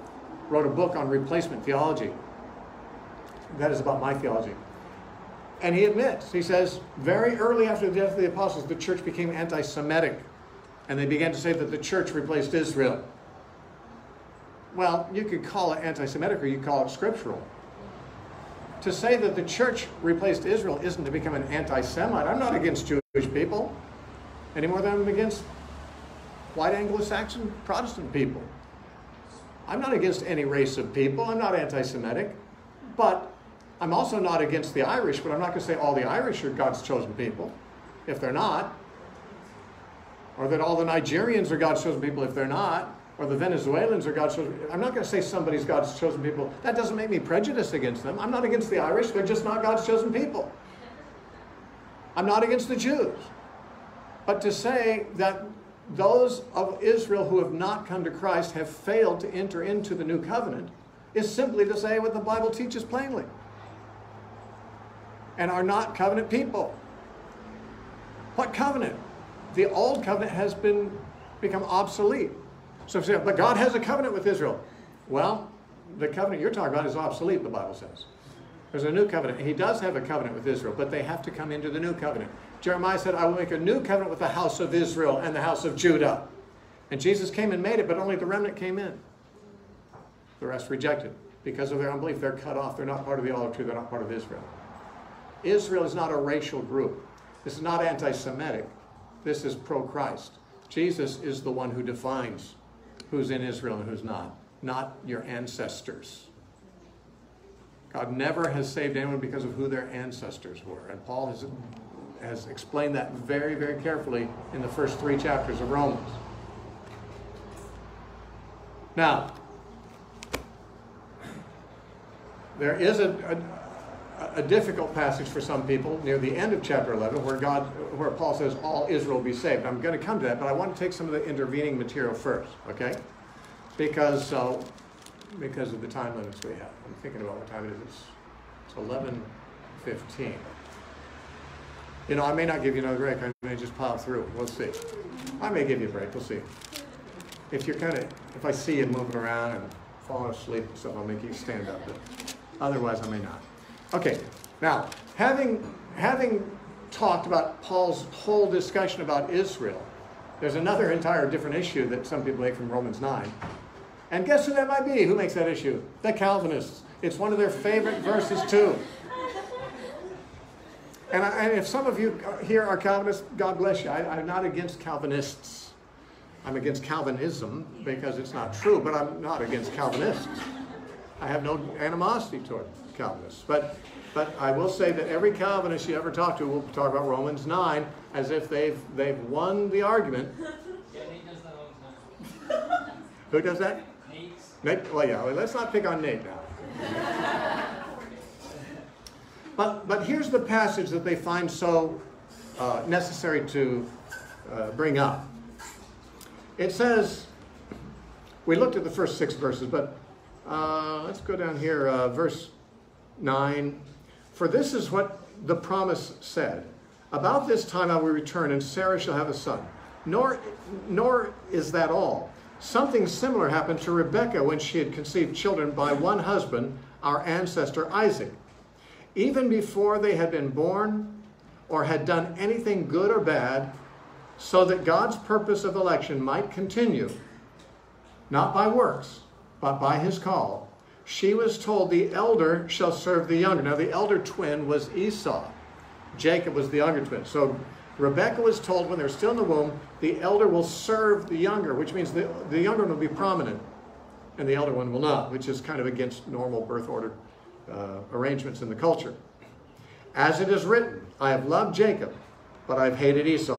wrote a book on replacement theology. That is about my theology. And he admits, he says, very early after the death of the apostles, the church became anti-Semitic. And they began to say that the church replaced Israel. Well, you could call it anti-Semitic or you could call it scriptural. To say that the church replaced Israel isn't to become an anti-Semite. I'm not against Jewish people any more than I'm against white Anglo-Saxon Protestant people. I'm not against any race of people. I'm not anti-Semitic. But I'm also not against the Irish, but I'm not going to say all the Irish are God's chosen people, if they're not. Or that all the Nigerians are God's chosen people, if they're not. Or the Venezuelans are God's chosen people. I'm not going to say somebody's God's chosen people. That doesn't make me prejudiced against them. I'm not against the Irish. They're just not God's chosen people. I'm not against the Jews. But to say that those of Israel who have not come to Christ have failed to enter into the new covenant is simply to say what the Bible teaches plainly, and are not covenant people. What covenant? The old covenant has been become obsolete. So if you say, but God has a covenant with Israel. Well, the covenant you're talking about is obsolete, the Bible says. There's a new covenant. He does have a covenant with Israel, but they have to come into the new covenant. Jeremiah said, I will make a new covenant with the house of Israel and the house of Judah. And Jesus came and made it, but only the remnant came in. The rest rejected. Because of their unbelief, they're cut off. They're not part of the olive tree. They're not part of Israel. Israel is not a racial group. This is not anti-Semitic. This is pro-Christ. Jesus is the one who defines who's in Israel and who's not, not your ancestors. God never has saved anyone because of who their ancestors were. And Paul has, has explained that very, very carefully in the first three chapters of Romans. Now, there is a, a, a difficult passage for some people near the end of chapter eleven where, God, where Paul says, all Israel be saved. I'm going to come to that, but I want to take some of the intervening material first, okay? Because... Uh, because of the time limits we have. I'm thinking about what time it is. It's eleven fifteen. You know, I may not give you another break. I may just plow through. We'll see. I may give you a break. We'll see. If you're kind of, if I see you moving around and falling asleep or something, I'll make you stand up. But otherwise, I may not. Okay. Now, having, having talked about Paul's whole discussion about Israel, there's another entire different issue that some people make from Romans nine. And guess who that might be? Who makes that issue? The Calvinists. It's one of their favorite verses too. And, I, and if some of you here are Calvinists, God bless you. I, I'm not against Calvinists. I'm against Calvinism because it's not true, but I'm not against Calvinists. I have no animosity toward Calvinists. But, but I will say that every Calvinist you ever talk to will talk about Romans nine as if they've, they've won the argument. Yeah, Nate does that all the time. Who does that? Nate, well, yeah, let's not pick on Nate now. but, but here's the passage that they find so uh, necessary to uh, bring up. It says, we looked at the first six verses, but uh, let's go down here, uh, verse nine. For this is what the promise said. About this time I will return, and Sarah shall have a son. Nor, nor is that all. Something similar happened to Rebekah when she had conceived children by one husband, our ancestor Isaac. Even before they had been born or had done anything good or bad, so that God's purpose of election might continue, not by works, but by his call, she was told, the elder shall serve the younger. Now, the elder twin was Esau. Jacob was the younger twin. So Rebekah was told when they're still in the womb, the elder will serve the younger, which means the, the younger one will be prominent and the elder one will not, which is kind of against normal birth order uh, arrangements in the culture. As it is written, I have loved Jacob, but I have hated Esau.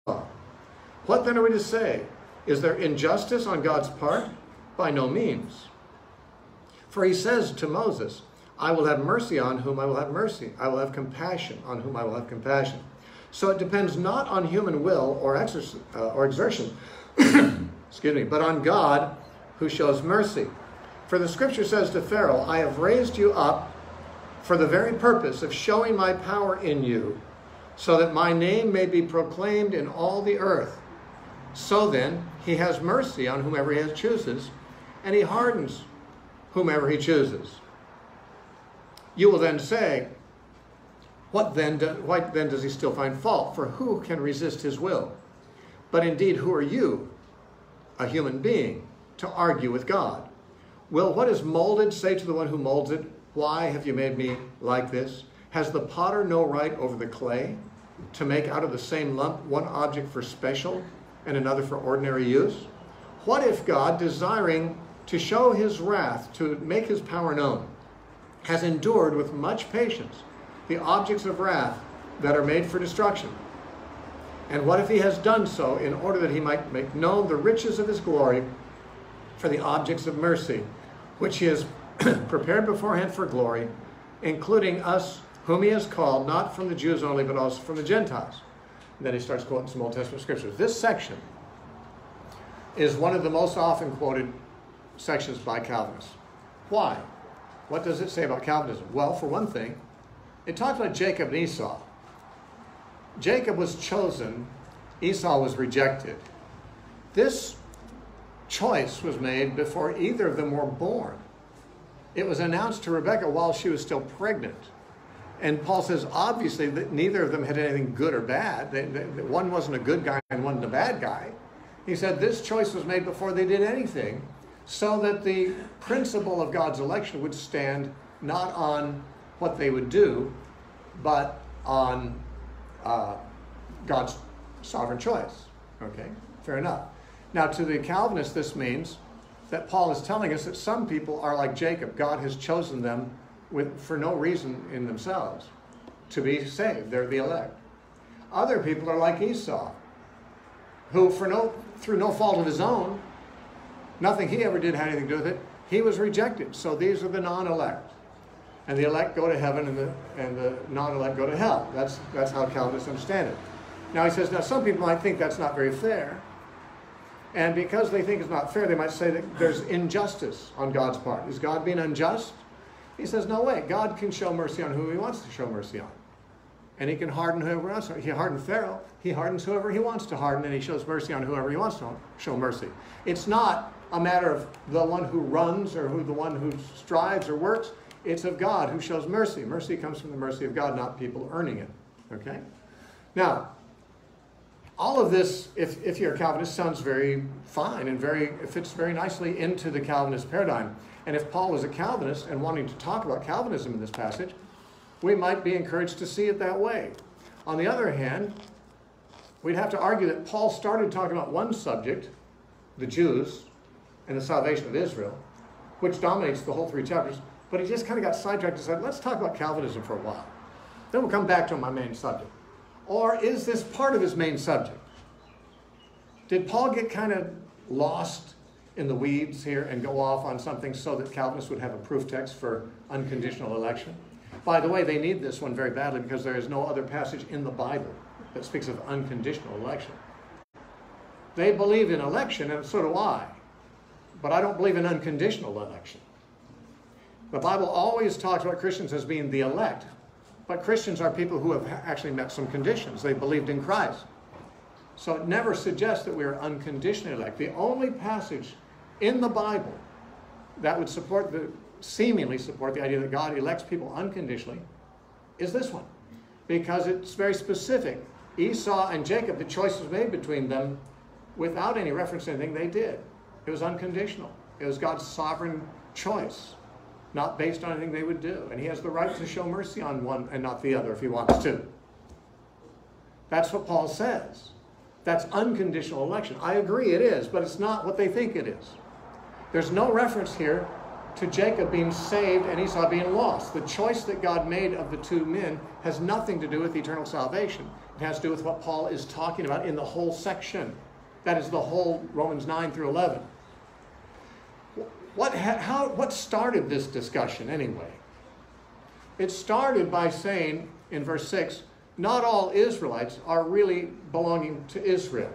What then are we to say? Is there injustice on God's part? By no means. For he says to Moses, I will have mercy on whom I will have mercy. I will have compassion on whom I will have compassion. So it depends not on human will or, exerc uh, or exertion, excuse me, but on God who shows mercy. For the scripture says to Pharaoh, I have raised you up for the very purpose of showing my power in you, so that my name may be proclaimed in all the earth. So then he has mercy on whomever he chooses, and he hardens whomever he chooses. You will then say, What then, do, why then does he still find fault? For who can resist his will? But indeed, who are you, a human being, to argue with God? Will what is molded say to the one who molds it, why have you made me like this? Has the potter no right over the clay to make out of the same lump one object for special and another for ordinary use? What if God, desiring to show his wrath, to make his power known, has endured with much patience the objects of wrath that are made for destruction? And what if he has done so in order that he might make known the riches of his glory for the objects of mercy, which he has prepared beforehand for glory, including us whom he has called, not from the Jews only, but also from the Gentiles. And then he starts quoting some Old Testament scriptures. This section is one of the most often quoted sections by Calvinists. Why? What does it say about Calvinism? Well, for one thing, it talks about Jacob and Esau. Jacob was chosen, Esau was rejected. This choice was made before either of them were born. It was announced to Rebekah while she was still pregnant. And Paul says, obviously, that neither of them had anything good or bad. They, they, one wasn't a good guy and one wasn't a bad guy. He said this choice was made before they did anything, so that the principle of God's election would stand not on what they would do, but on uh, God's sovereign choice. Okay, fair enough. Now, to the Calvinists, this means that Paul is telling us that some people are like Jacob. God has chosen them with, for no reason in themselves to be saved. They're the elect. Other people are like Esau, who for no, through no fault of his own, nothing he ever did had anything to do with it, he was rejected. So these are the non-elect. And the elect go to heaven, and the, and the non-elect go to hell. That's, that's how Calvinists understand it. Now he says, now some people might think that's not very fair. And because they think it's not fair, they might say that there's injustice on God's part. Is God being unjust? He says, no way. God can show mercy on who he wants to show mercy on. And he can harden whoever else. He hardened Pharaoh. He hardens whoever he wants to harden, and he shows mercy on whoever he wants to show mercy. It's not a matter of the one who runs or who the one who strives or works. It's of God who shows mercy. Mercy comes from the mercy of God, not people earning it. Okay? Now, all of this, if, if you're a Calvinist, sounds very fine and very fits very nicely into the Calvinist paradigm. And if Paul was a Calvinist and wanting to talk about Calvinism in this passage, we might be encouraged to see it that way. On the other hand, we'd have to argue that Paul started talking about one subject, the Jews and the salvation of Israel, which dominates the whole three chapters, but he just kind of got sidetracked and said, let's talk about Calvinism for a while. Then we'll come back to my main subject. Or is this part of his main subject? Did Paul get kind of lost in the weeds here and go off on something so that Calvinists would have a proof text for unconditional election? By the way, they need this one very badly because there is no other passage in the Bible that speaks of unconditional election. They believe in election, and so do I. But I don't believe in unconditional election. The Bible always talks about Christians as being the elect. But Christians are people who have actually met some conditions. They believed in Christ. So it never suggests that we are unconditionally elect. The only passage in the Bible that would support the, seemingly support the idea that God elects people unconditionally is this one. Because it's very specific. Esau and Jacob, the choice was made between them without any reference to anything they did. It was unconditional. It was God's sovereign choice, not based on anything they would do. And he has the right to show mercy on one and not the other if he wants to. That's what Paul says. That's unconditional election. I agree it is, but it's not what they think it is. There's no reference here to Jacob being saved and Esau being lost. The choice that God made of the two men has nothing to do with eternal salvation. It has to do with what Paul is talking about in the whole section. That is the whole Romans nine through eleven. What, how, what started this discussion anyway? It started by saying in verse six, not all Israelites are really belonging to Israel.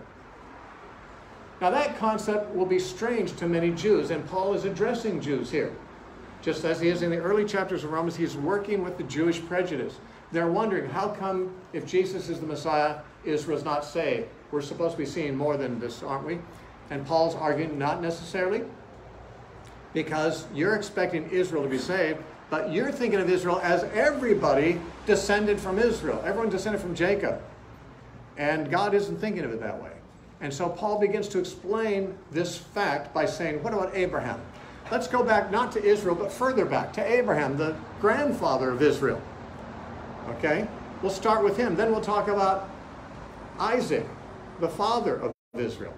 Now that concept will be strange to many Jews, and Paul is addressing Jews here. Just as he is in the early chapters of Romans, he's working with the Jewish prejudice. They're wondering, how come if Jesus is the Messiah, Israel's not saved? We're supposed to be seeing more than this, aren't we? And Paul's arguing, not necessarily. Because you're expecting Israel to be saved, but you're thinking of Israel as everybody descended from Israel. Everyone descended from Jacob. And God isn't thinking of it that way. And so Paul begins to explain this fact by saying, what about Abraham? Let's go back not to Israel, but further back to Abraham, the grandfather of Israel. Okay? We'll start with him. Then we'll talk about Isaac, the father of Israel.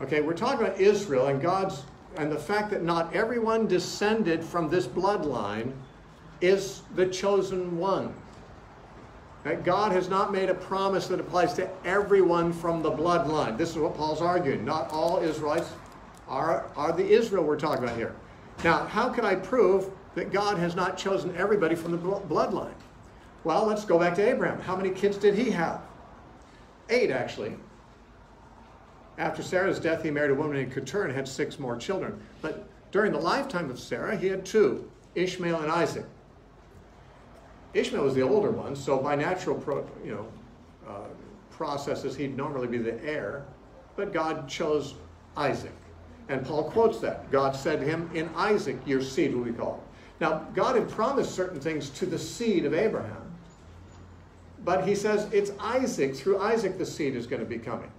Okay, we're talking about Israel and God's and the fact that not everyone descended from this bloodline is the chosen one. That God has not made a promise that applies to everyone from the bloodline. This is what Paul's arguing. Not all Israelites are, are the Israel we're talking about here. Now, how can I prove that God has not chosen everybody from the bloodline? Well, let's go back to Abraham. How many kids did he have? Eight, actually. After Sarah's death, he married a woman named Keturah and had six more children. But during the lifetime of Sarah, he had two, Ishmael and Isaac. Ishmael was the older one, so by natural pro, you know, uh, processes, he'd normally be the heir. But God chose Isaac. And Paul quotes that. God said to him, in Isaac your seed will be called. Now, God had promised certain things to the seed of Abraham, but he says it's Isaac, through Isaac the seed is going to be coming.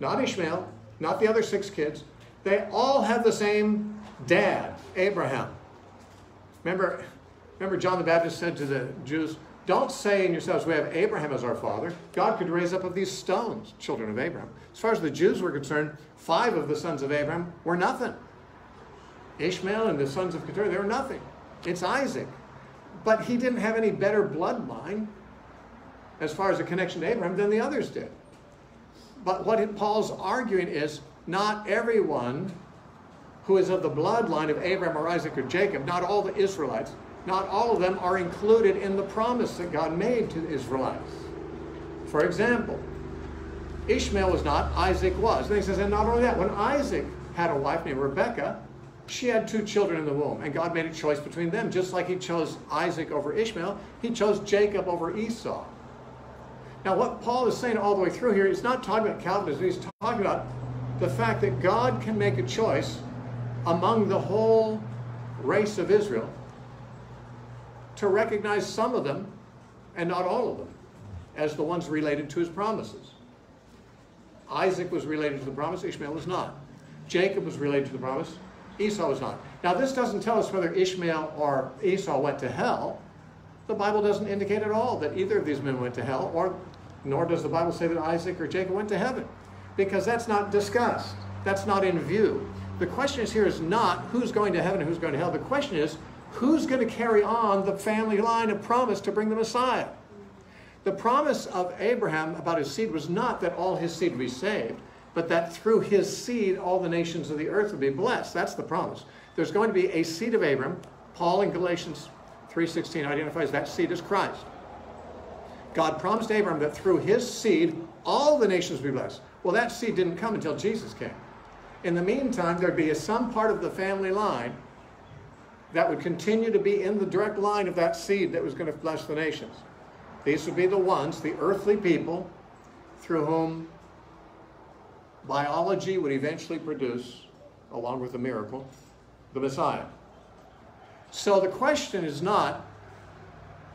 Not Ishmael, not the other six kids. They all have the same dad, Abraham. Remember, remember John the Baptist said to the Jews, don't say in yourselves, we have Abraham as our father. God could raise up of these stones, children of Abraham. As far as the Jews were concerned, five of the sons of Abraham were nothing. Ishmael and the sons of Keturah, they were nothing. It's Isaac. But he didn't have any better bloodline as far as a connection to Abraham than the others did. But what Paul's arguing is, not everyone who is of the bloodline of Abraham or Isaac or Jacob, not all the Israelites, not all of them are included in the promise that God made to the Israelites. For example, Ishmael was not, Isaac was. And he says, and not only that, when Isaac had a wife named Rebekah, she had two children in the womb, and God made a choice between them. Just like he chose Isaac over Ishmael, he chose Jacob over Esau. Now what Paul is saying all the way through here, he's not talking about Calvinism, he's talking about the fact that God can make a choice among the whole race of Israel to recognize some of them, and not all of them, as the ones related to his promises. Isaac was related to the promise, Ishmael was not. Jacob was related to the promise, Esau was not. Now this doesn't tell us whether Ishmael or Esau went to hell. The Bible doesn't indicate at all that either of these men went to hell, or nor does the Bible say that Isaac or Jacob went to heaven, because that's not discussed. That's not in view. The question is here is not who's going to heaven and who's going to hell. The question is, who's going to carry on the family line of promise to bring the Messiah? The promise of Abraham about his seed was not that all his seed would be saved, but that through his seed all the nations of the earth would be blessed. That's the promise. There's going to be a seed of Abraham. Paul in Galatians three sixteen identifies that seed as Christ. God promised Abraham that through his seed all the nations would be blessed. Well, that seed didn't come until Jesus came. In the meantime, there'd be some part of the family line that would continue to be in the direct line of that seed that was going to bless the nations. These would be the ones, the earthly people, through whom biology would eventually produce, along with the miracle, the Messiah. So the question is not,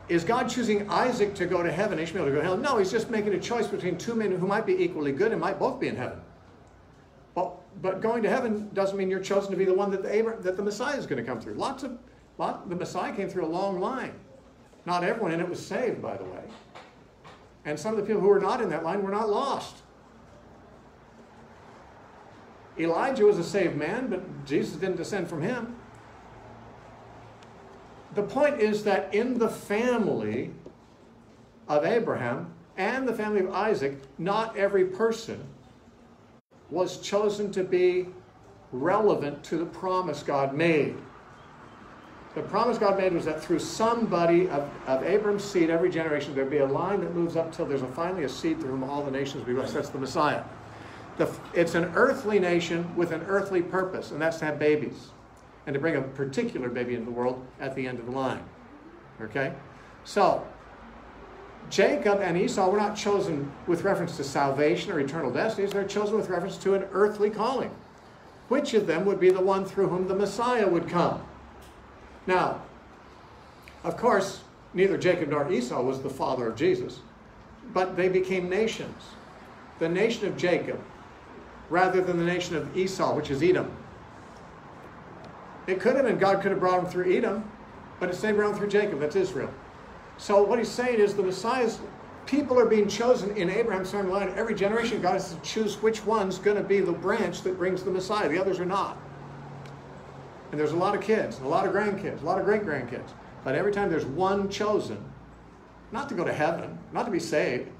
is God choosing Isaac to go to heaven, Ishmael to go to hell? No, he's just making a choice between two men who might be equally good and might both be in heaven. But, but going to heaven doesn't mean you're chosen to be the one that the, Abraham, that the Messiah is going to come through. Lots of, lot, the Messiah came through a long line. Not everyone in it was saved, by the way. And some of the people who were not in that line were not lost. Elijah was a saved man, but Jesus didn't descend from him. The point is that in the family of Abraham and the family of Isaac, not every person was chosen to be relevant to the promise God made. The promise God made was that through somebody of, of Abraham's seed, every generation, there'd be a line that moves up till there's a, finally a seed through whom all the nations will be blessed. That's the Messiah. The, it's an earthly nation with an earthly purpose, and that's to have babies, and to bring a particular baby into the world at the end of the line. Okay? So, Jacob and Esau were not chosen with reference to salvation or eternal destinies. They're chosen with reference to an earthly calling. Which of them would be the one through whom the Messiah would come? Now, of course, neither Jacob nor Esau was the father of Jesus, but they became nations. The nation of Jacob, rather than the nation of Esau, which is Edom. It could have been God could have brought him through Edom, but it stayed around through Jacob. That's Israel. So what he's saying is the Messiah's people are being chosen in Abraham's family line. Every generation, God has to choose which one's going to be the branch that brings the Messiah. The others are not. And there's a lot of kids, a lot of grandkids, a lot of great-grandkids. But every time there's one chosen, not to go to heaven, not to be saved.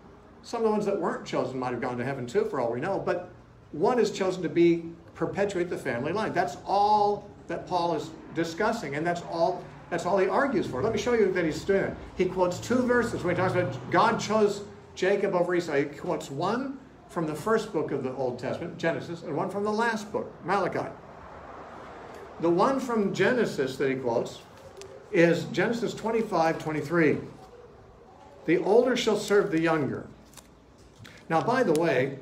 Some of the ones that weren't chosen might have gone to heaven too, for all we know. But one is chosen to be perpetuate the family line. That's all that Paul is discussing, and that's all. That's all he argues for. Let me show you that he's doing it. He quotes two verses when he talks about God chose Jacob over Esau. He quotes one from the first book of the Old Testament, Genesis, and one from the last book, Malachi. The one from Genesis that he quotes is Genesis twenty-five twenty-three. The older shall serve the younger. Now, by the way,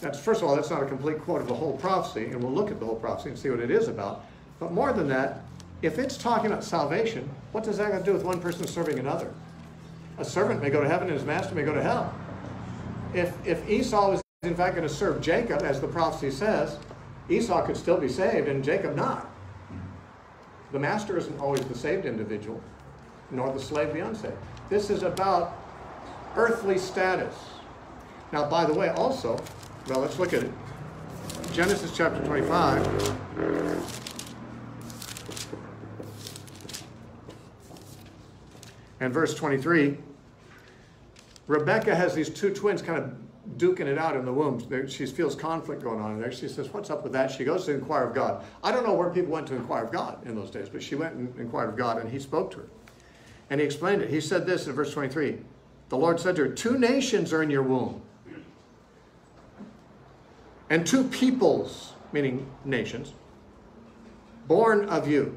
that's, first of all, that's not a complete quote of the whole prophecy, and we'll look at the whole prophecy and see what it is about. But more than that, if it's talking about salvation, what does that have to do with one person serving another? A servant may go to heaven and his master may go to hell. If, if Esau was in fact going to serve Jacob, as the prophecy says, Esau could still be saved and Jacob not. The master isn't always the saved individual, nor the slave the unsaved. This is about earthly status. Now, by the way, also, well, let's look at it. Genesis chapter twenty-five. And verse twenty-three, Rebekah has these two twins kind of duking it out in the womb. She feels conflict going on in there. She says, what's up with that? She goes to inquire of God. I don't know where people went to inquire of God in those days, but she went and inquired of God, and he spoke to her. And he explained it. He said this in verse twenty-three. The Lord said to her, two nations are in your womb, and two peoples, meaning nations, born of you,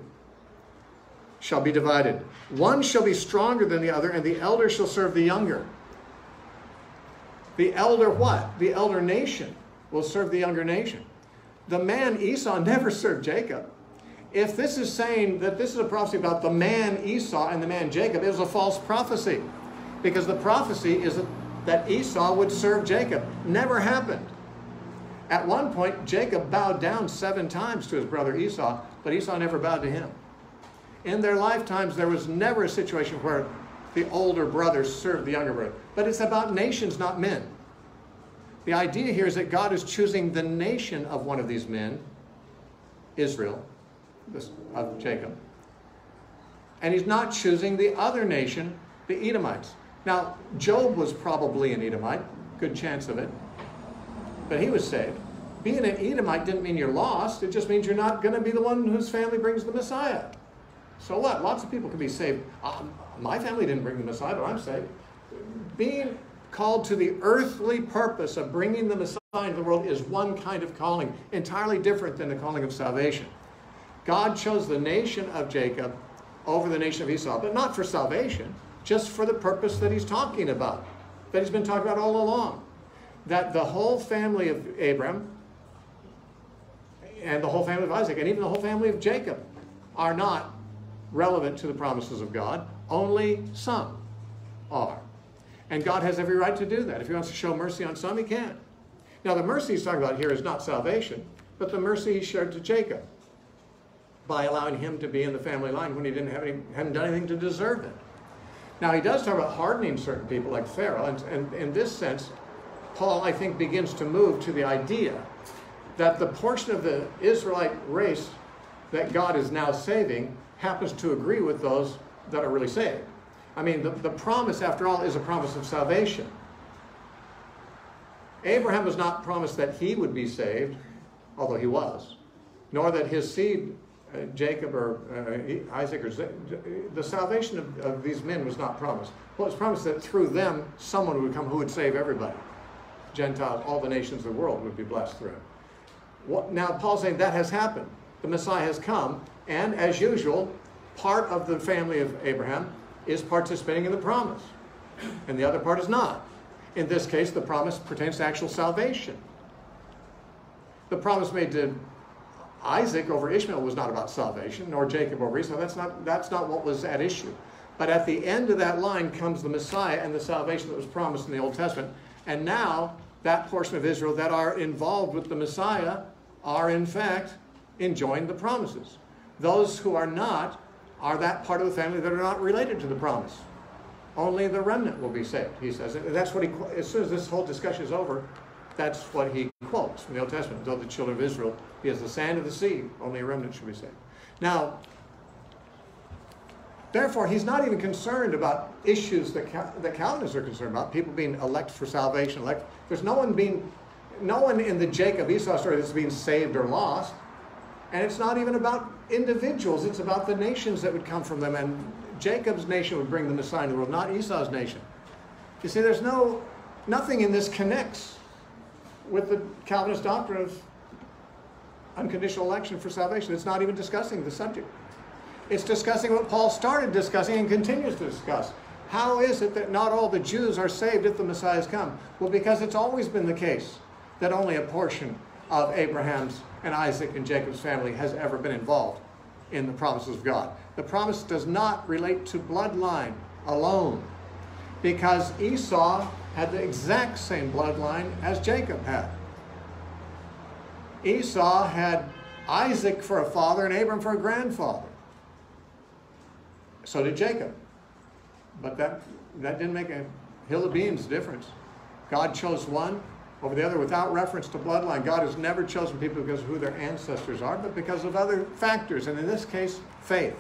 shall be divided. One shall be stronger than the other, and the elder shall serve the younger. The elder what? The elder nation will serve the younger nation. The man Esau never served Jacob. If this is saying that this is a prophecy about the man Esau and the man Jacob, it was a false prophecy, because the prophecy is that Esau would serve Jacob. Never happened. At one point, Jacob bowed down seven times to his brother Esau, but Esau never bowed to him. In their lifetimes, there was never a situation where the older brother served the younger brother. But it's about nations, not men. The idea here is that God is choosing the nation of one of these men, Israel, of Jacob. And he's not choosing the other nation, the Edomites. Now, Job was probably an Edomite, good chance of it. But he was saved. Being an Edomite didn't mean you're lost. It just means you're not going to be the one whose family brings the Messiah. So what? Lots of people can be saved. Uh, my family didn't bring the Messiah, but I'm saved. Being called to the earthly purpose of bringing the Messiah into the world is one kind of calling, entirely different than the calling of salvation. God chose the nation of Jacob over the nation of Esau, but not for salvation, just for the purpose that he's talking about, that he's been talking about all along, that the whole family of Abraham and the whole family of Isaac and even the whole family of Jacob are not relevant to the promises of God. Only some are. And God has every right to do that. If he wants to show mercy on some, he can. Now, the mercy he's talking about here is not salvation, but the mercy he showed to Jacob by allowing him to be in the family line when he didn't have any, hadn't done anything to deserve it. Now, he does talk about hardening certain people like Pharaoh, and, and in this sense, Paul, I think, begins to move to the idea that the portion of the Israelite race that God is now saving happens to agree with those that are really saved. I mean, the, the promise, after all, is a promise of salvation. Abraham was not promised that he would be saved, although he was, nor that his seed, uh, Jacob or uh, Isaac, or Z the salvation of, of these men was not promised. Well, it was promised that through them, someone would come who would save everybody. Gentiles, all the nations of the world would be blessed through him. What, now, Paul's saying that has happened. The Messiah has come, and as usual, part of the family of Abraham is participating in the promise, and the other part is not. In this case, the promise pertains to actual salvation. The promise made to Isaac over Ishmael was not about salvation, nor Jacob over Esau. That's not, that's not what was at issue. But at the end of that line comes the Messiah and the salvation that was promised in the Old Testament. And now, that portion of Israel that are involved with the Messiah are, in fact, enjoying the promises. Those who are not are that part of the family that are not related to the promise. Only the remnant will be saved, he says. And that's what he, as soon as this whole discussion is over, that's what he quotes from the Old Testament. Though the children of Israel be as the sand of the sea, only a remnant should be saved. Now, therefore, he's not even concerned about issues that, Cal that Calvinists are concerned about, people being elect for salvation. Elect. There's no one, being, no one in the Jacob-Esau story that's being saved or lost. And it's not even about individuals. It's about the nations that would come from them. And Jacob's nation would bring the Messiah into the world, not Esau's nation. You see, there's no, nothing in this connects with the Calvinist doctrine of unconditional election for salvation. It's not even discussing the subject. It's discussing what Paul started discussing and continues to discuss. How is it that not all the Jews are saved if the Messiah has come? Well, because it's always been the case that only a portion of Abraham's and Isaac and Jacob's family has ever been involved. in the promises of God. The promise does not relate to bloodline alone, because Esau had the exact same bloodline as Jacob had. Esau had Isaac for a father and Abraham for a grandfather. So did Jacob. But that, that didn't make a hill of beans difference. God chose one over the other without reference to bloodline. God has never chosen people because of who their ancestors are, but because of other factors, and in this case, faith.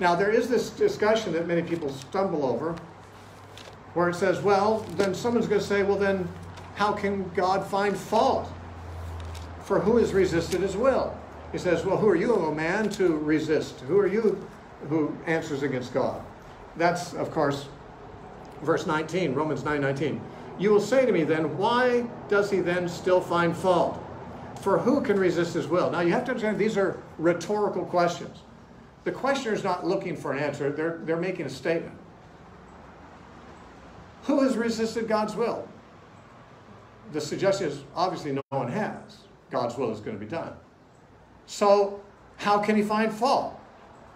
Now, there is this discussion that many people stumble over where it says, well, then someone's going to say, well, then how can God find fault for who has resisted his will? He says, well, who are you, O man, to resist? Who are you who answers against God? That's, of course, verse nineteen, Romans nine nineteen. You will say to me then, why does he then still find fault? For who can resist his will? Now, you have to understand these are rhetorical questions. The questioner is not looking for an answer. They're, they're making a statement. Who has resisted God's will? The suggestion is obviously no one has. God's will is going to be done. So how can he find fault?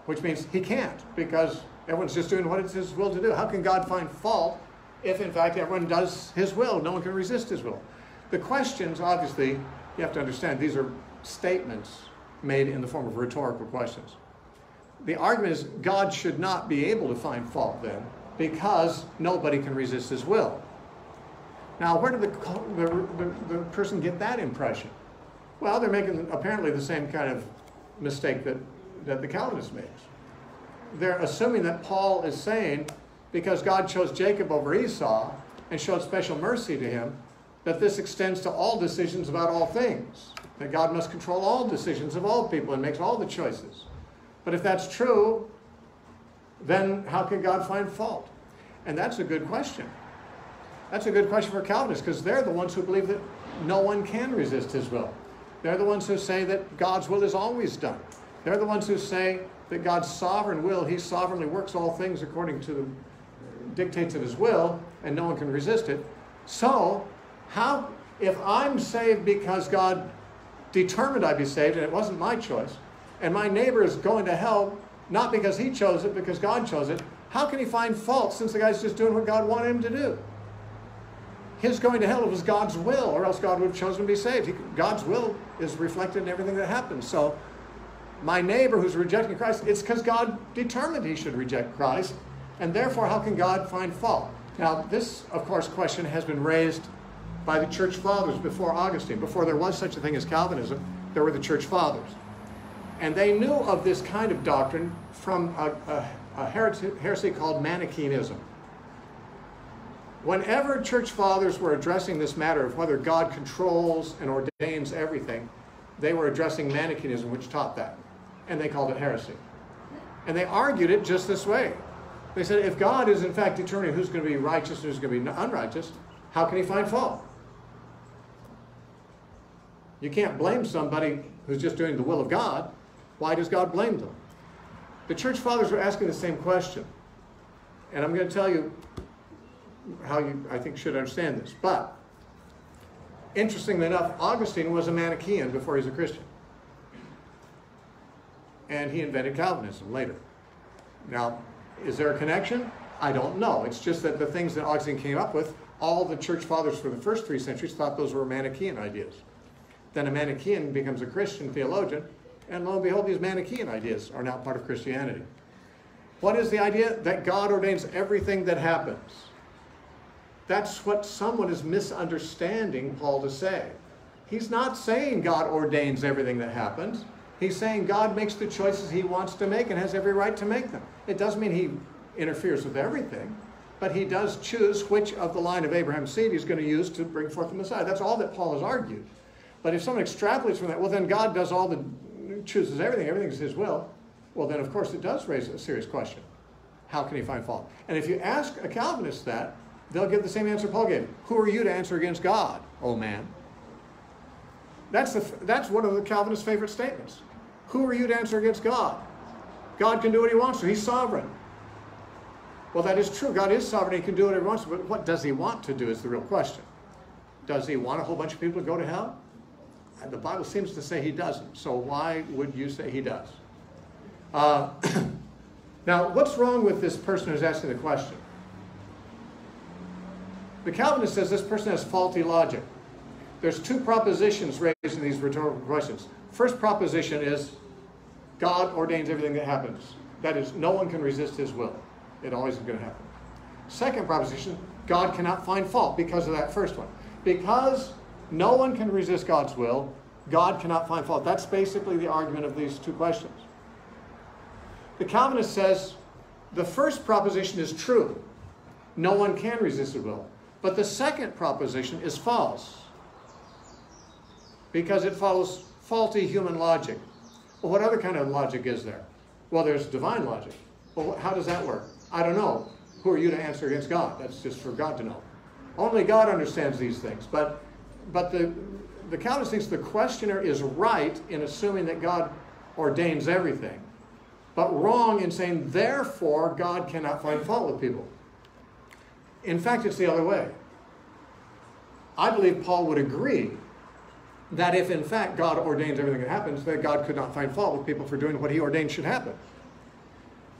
Which means he can't, because everyone's just doing what it's his will to do. How can God find fault if, in fact, everyone does his will? No one can resist his will. The questions, obviously, you have to understand, these are statements made in the form of rhetorical questions. The argument is God should not be able to find fault then, because nobody can resist his will. Now, where did the, the, the, the person get that impression? Well, they're making apparently the same kind of mistake that, that the Calvinist makes. They're assuming that Paul is saying, because God chose Jacob over Esau and showed special mercy to him, that this extends to all decisions about all things, that God must control all decisions of all people and makes all the choices. But if that's true, then how can God find fault? And that's a good question. That's a good question for Calvinists, because they're the ones who believe that no one can resist his will. They're the ones who say that God's will is always done. They're the ones who say that God's sovereign will, he sovereignly works all things according to the dictates of his will, and no one can resist it. So, how, if I'm saved because God determined I'd be saved, and it wasn't my choice, and my neighbor is going to hell, not because he chose it, because God chose it, how can he find fault since the guy's just doing what God wanted him to do? His going to hell, it was God's will, or else God would have chosen to be saved. He, God's will is reflected in everything that happens. So, my neighbor who's rejecting Christ, it's because God determined he should reject Christ, and therefore, how can God find fault? Now, this, of course, question has been raised by the church fathers before Augustine. Before there was such a thing as Calvinism, there were the church fathers. And they knew of this kind of doctrine from a, a, a heresy called Manichaeanism. Whenever church fathers were addressing this matter of whether God controls and ordains everything, they were addressing Manichaeanism, which taught that. And they called it heresy. And they argued it just this way. They said, if God is in fact determining who's going to be righteous and who's going to be unrighteous, how can he find fault? You can't blame somebody who's just doing the will of God. Why does God blame them? The church fathers were asking the same question. And I'm going to tell you how you, I think, should understand this. But, interestingly enough, Augustine was a Manichaean before he was a Christian. And he invented Calvinism later. Now, is there a connection? I don't know. It's just that the things that Augustine came up with, all the church fathers for the first three centuries thought those were Manichaean ideas. Then a Manichaean becomes a Christian theologian, and lo and behold, these Manichaean ideas are now part of Christianity. What is the idea? That God ordains everything that happens. That's what someone is misunderstanding Paul to say. He's not saying God ordains everything that happens. He's saying God makes the choices he wants to make and has every right to make them. It doesn't mean he interferes with everything, but he does choose which of the line of Abraham's seed he's going to use to bring forth the Messiah. That's all that Paul has argued. But if someone extrapolates from that, well, then God does all the, chooses everything, everything is his will, well, then, of course, it does raise a serious question. How can he find fault? And if you ask a Calvinist that, they'll give the same answer Paul gave. Who are you to answer against God, oh man? That's, the, that's one of the Calvinists' favorite statements. Who are you to answer against God? God can do what he wants to. He's sovereign. Well, that is true. God is sovereign. He can do what he wants to. But what does he want to do is the real question. Does he want a whole bunch of people to go to hell? The Bible seems to say he doesn't. So why would you say he does? Uh, now, what's wrong with this person who's asking the question? The Calvinist says this person has faulty logic. There's two propositions raised in these rhetorical questions. First proposition is God ordains everything that happens. That is, no one can resist his will. It always is going to happen. Second proposition, God cannot find fault because of that first one. Because no one can resist God's will, God cannot find fault. That's basically the argument of these two questions. The Calvinist says the first proposition is true. No one can resist his will. But the second proposition is false because it follows faulty human logic. Well, what other kind of logic is there? Well, there's divine logic. Well, how does that work? I don't know. Who are you to answer against God? That's just for God to know. Only God understands these things. But, but the, the Calvinist thinks the questioner is right in assuming that God ordains everything, but wrong in saying, therefore, God cannot find fault with people. In fact, it's the other way. I believe Paul would agree that if, in fact, God ordains everything that happens, that God could not find fault with people for doing what he ordained should happen.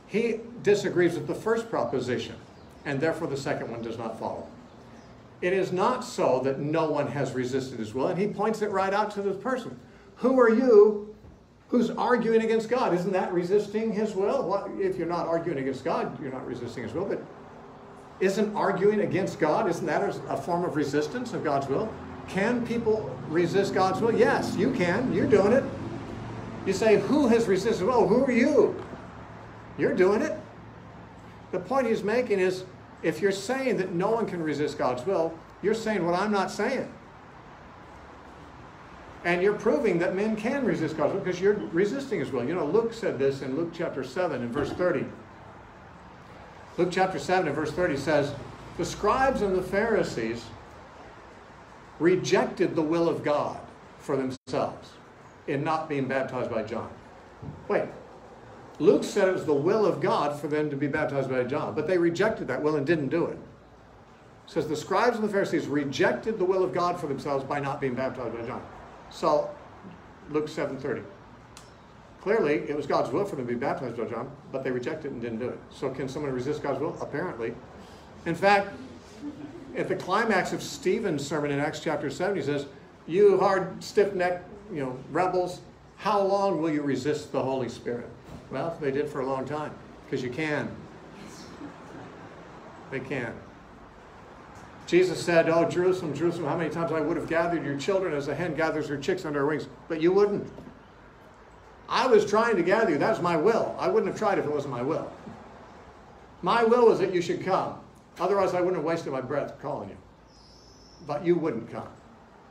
He disagrees with the first proposition, and therefore the second one does not follow. It is not so that no one has resisted his will, and he points it right out to the person. Who are you who's arguing against God? Isn't that resisting his will? Well, if you're not arguing against God, you're not resisting his will, but isn't arguing against God, isn't that a form of resistance of God's will? Can people resist God's will? Yes, you can. You're doing it. You say, who has resisted? Well, who are you? You're doing it. The point he's making is, if you're saying that no one can resist God's will, you're saying what I'm not saying. And you're proving that men can resist God's will because you're resisting his will. You know, Luke said this in Luke chapter seven and verse thirty. Luke chapter seven and verse thirty says, the scribes and the Pharisees rejected the will of God for themselves in not being baptized by John. Wait. Luke said it was the will of God for them to be baptized by John, but they rejected that will and didn't do it. It says the scribes and the Pharisees rejected the will of God for themselves by not being baptized by John. So, Luke seven thirty. Clearly, it was God's will for them to be baptized by John, but they rejected it and didn't do it. So can someone resist God's will? Apparently. In fact, at the climax of Stephen's sermon in Acts chapter seven, he says, you hard, stiff-necked, you know, rebels, how long will you resist the Holy Spirit? Well, they did for a long time, because you can. They can. Jesus said, oh, Jerusalem, Jerusalem, how many times I would have gathered your children as a hen gathers her chicks under her wings, but you wouldn't. I was trying to gather you. That was my will. I wouldn't have tried if it wasn't my will. My will was that you should come. Otherwise, I wouldn't have wasted my breath calling you. But you wouldn't come.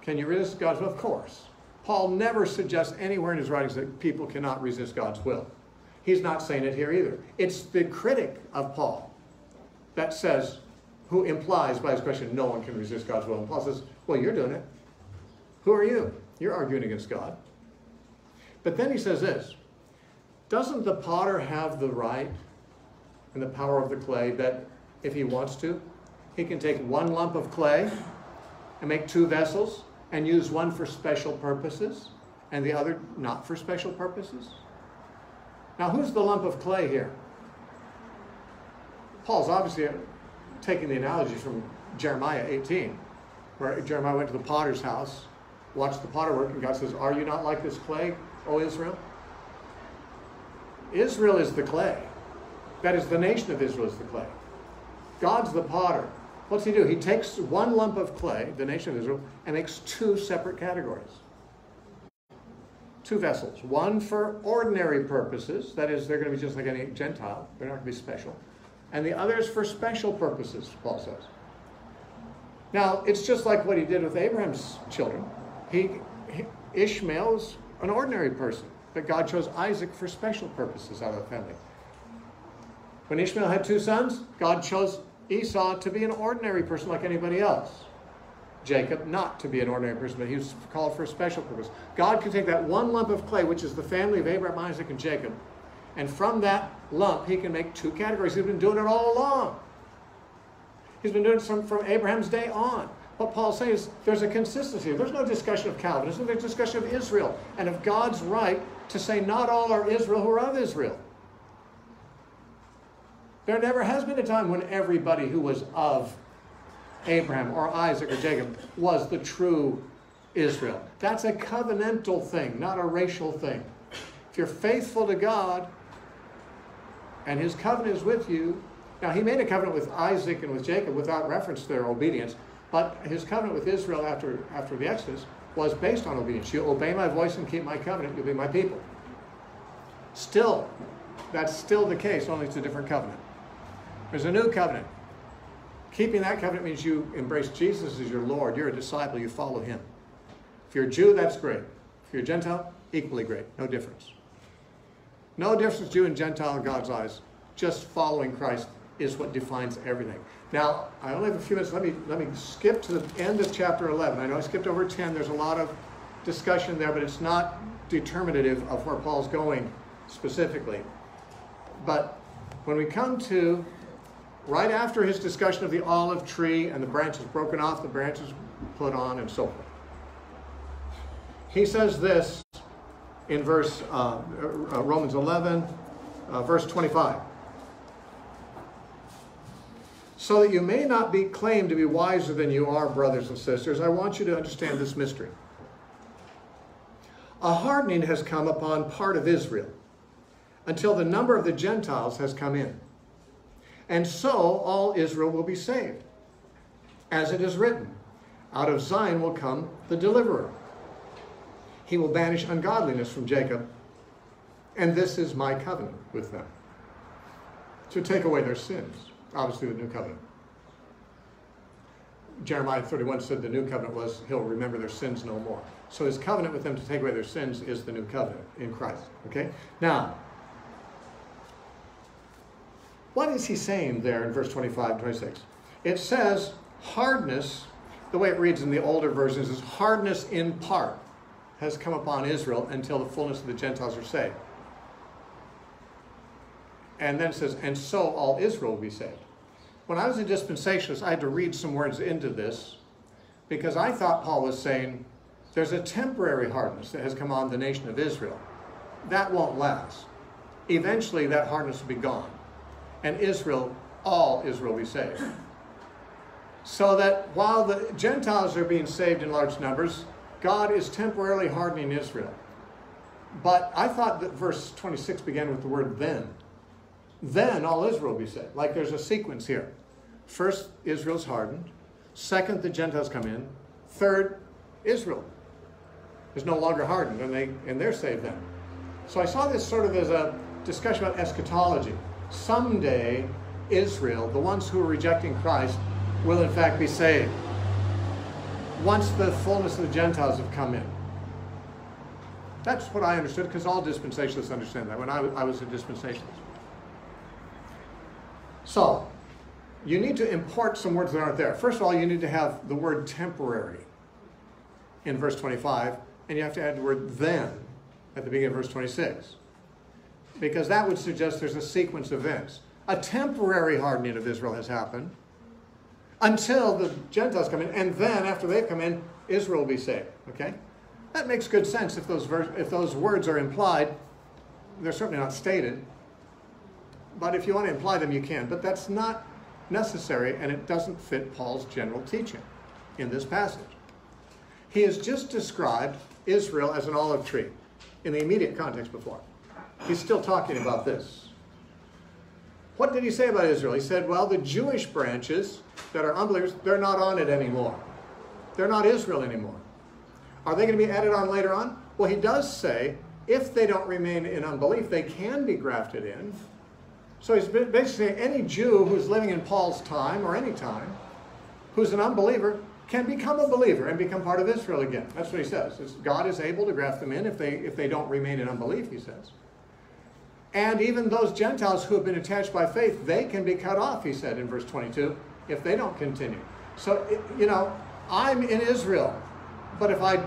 Can you resist God's will? Of course. Paul never suggests anywhere in his writings that people cannot resist God's will. He's not saying it here either. It's the critic of Paul that says, who implies by his question, no one can resist God's will. And Paul says, well, you're doing it. Who are you? You're arguing against God. But then he says this, doesn't the potter have the right and the power of the clay that if he wants to, he can take one lump of clay and make two vessels and use one for special purposes and the other not for special purposes? Now, who's the lump of clay here? Paul's obviously taking the analogy from Jeremiah eighteen, where Jeremiah went to the potter's house, watched the potter work, and God says, are you not like this clay, O Israel? Israel is the clay. That is, the nation of Israel is the clay. God's the potter. What's he do? He takes one lump of clay, the nation of Israel, and makes two separate categories. Two vessels, one for ordinary purposes, that is, they're going to be just like any Gentile, they're not going to be special, and the other is for special purposes, Paul says. Now, it's just like what he did with Abraham's children. He, he Ishmael's an ordinary person, but God chose Isaac for special purposes out of the family. When Ishmael had two sons, God chose Esau to be an ordinary person like anybody else. Jacob not to be an ordinary person, but he was called for a special purpose. God can take that one lump of clay, which is the family of Abraham, Isaac, and Jacob, and from that lump, he can make two categories. He's been doing it all along. He's been doing it from, from Abraham's day on. What Paul's saying is there's a consistency. There's no discussion of Calvinism. There's a discussion of Israel and of God's right to say not all are Israel who are of Israel. There never has been a time when everybody who was of Abraham or Isaac or Jacob was the true Israel. That's a covenantal thing, not a racial thing. If you're faithful to God and his covenant is with you, now he made a covenant with Isaac and with Jacob without reference to their obedience, but his covenant with Israel after, after the Exodus was based on obedience. You obey my voice and keep my covenant, you'll be my people. Still, that's still the case, only it's a different covenant. There's a new covenant. Keeping that covenant means you embrace Jesus as your Lord. You're a disciple, you follow him. If you're a Jew, that's great. If you're a Gentile, equally great, no difference. No difference, Jew and Gentile in God's eyes. Just following Christ is what defines everything. Now, I only have a few minutes. Let me, let me skip to the end of chapter eleven. I know I skipped over ten. There's a lot of discussion there, but it's not determinative of where Paul's going specifically. But when we come to, right after his discussion of the olive tree and the branches broken off, the branches put on and so forth, he says this in verse uh, Romans eleven, uh, verse twenty-five. So that you may not be claimed to be wiser than you are, brothers and sisters, I want you to understand this mystery. A hardening has come upon part of Israel until the number of the Gentiles has come in. And so all Israel will be saved. As it is written, out of Zion will come the deliverer. He will banish ungodliness from Jacob. And this is my covenant with them. To take away their sins. Obviously the new covenant. Jeremiah thirty-one said the new covenant was he'll remember their sins no more. So his covenant with them to take away their sins is the new covenant in Christ. Okay? Now, what is he saying there in verse twenty-five and twenty-six? It says hardness, the way it reads in the older versions is hardness in part has come upon Israel until the fullness of the Gentiles are saved. And then it says, and so all Israel will be saved. When I was a dispensationalist, I had to read some words into this because I thought Paul was saying there's a temporary hardness that has come on the nation of Israel. That won't last. Eventually that hardness will be gone. And Israel, all Israel will be saved. So that while the Gentiles are being saved in large numbers, God is temporarily hardening Israel. But I thought that verse twenty-six began with the word then. Then all Israel will be saved. Like there's a sequence here. First, Israel's hardened. Second, the Gentiles come in. Third, Israel is no longer hardened, and, they, and they're saved then. So I saw this sort of as a discussion about eschatology. Someday, Israel, the ones who are rejecting Christ, will in fact be saved. Once the fullness of the Gentiles have come in. That's what I understood, because all dispensationalists understand that. When I, I was a dispensationalist. So, you need to import some words that aren't there. First of all, you need to have the word temporary in verse twenty-five, and you have to add the word then at the beginning of verse twenty-six. Because that would suggest there's a sequence of events. A temporary hardening of Israel has happened until the Gentiles come in, and then after they've come in, Israel will be saved. Okay? That makes good sense if those, ver if those words are implied. They're certainly not stated, but if you want to imply them, you can. But that's not necessary, and it doesn't fit Paul's general teaching in this passage. He has just described Israel as an olive tree in the immediate context before. He's still talking about this. What did he say about Israel? He said, well, the Jewish branches that are unbelievers, they're not on it anymore. They're not Israel anymore. Are they going to be added on later on? Well, he does say, if they don't remain in unbelief, they can be grafted in. So he's basically saying any Jew who's living in Paul's time, or any time, who's an unbeliever, can become a believer and become part of Israel again. That's what he says. It's, God is able to graft them in if they, if they don't remain in unbelief, he says. And even those Gentiles who have been attached by faith, they can be cut off, he said in verse twenty-two, if they don't continue. So, you know, I'm in Israel, but if I,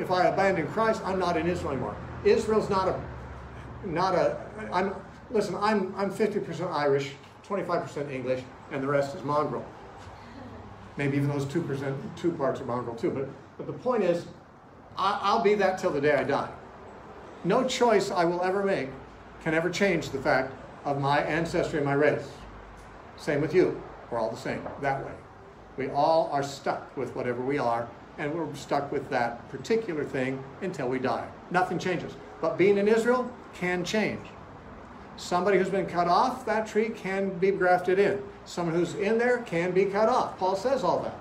if I abandon Christ, I'm not in Israel anymore. Israel's not a, not a, I'm, listen, I'm, I'm fifty percent Irish, twenty-five percent English, and the rest is mongrel. Maybe even those two percent, two parts are mongrel too, but, but the point is, I, I'll be that till the day I die. No choice I will ever make can ever change the fact of my ancestry and my race. Same with you. We're all the same that way. We all are stuck with whatever we are, and we're stuck with that particular thing until we die. Nothing changes. But being in Israel can change. Somebody who's been cut off that tree can be grafted in. Someone who's in there can be cut off. Paul says all that.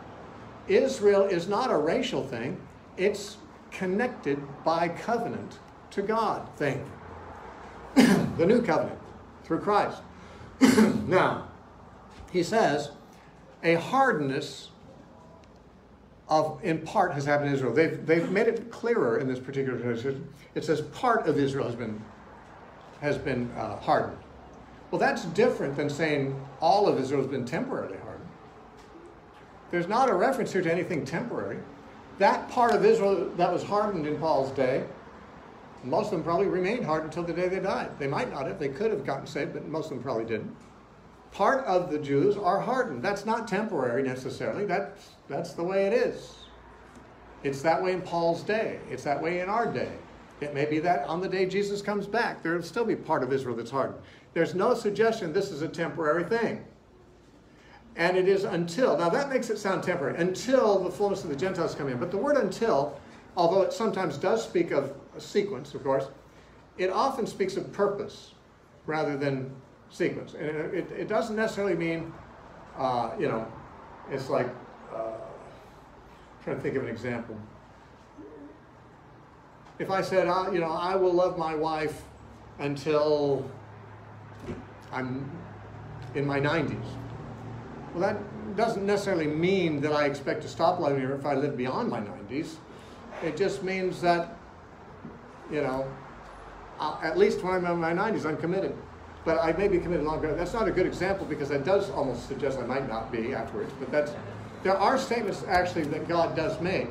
Israel is not a racial thing. It's connected by covenant to God thing. The new covenant through Christ. Now, he says, a hardness of, in part, has happened to Israel. They've, they've made it clearer in this particular tradition. It says part of Israel has been, has been uh, hardened. Well, that's different than saying all of Israel has been temporarily hardened. There's not a reference here to anything temporary. That part of Israel that was hardened in Paul's day, most of them probably remained hardened until the day they died. They might not have. They could have gotten saved, but most of them probably didn't. Part of the Jews are hardened. That's not temporary necessarily. That's, that's the way it is. It's that way in Paul's day. It's that way in our day. It may be that on the day Jesus comes back, there will still be part of Israel that's hardened. There's no suggestion this is a temporary thing. And it is until, now that makes it sound temporary, until the fullness of the Gentiles come in. But the word until, although it sometimes does speak of a sequence, of course, it often speaks of purpose rather than sequence. And it, it, it doesn't necessarily mean, uh, you know, it's like, uh, I'm trying to think of an example. If I said, uh, you know, I will love my wife until I'm in my nineties. Well, that doesn't necessarily mean that I expect to stop loving her if I live beyond my nineties. It just means that, you know, I'll, at least when I'm in my nineties, I'm committed. But I may be committed longer. That's not a good example because that does almost suggest I might not be afterwards. But that's, there are statements actually that God does make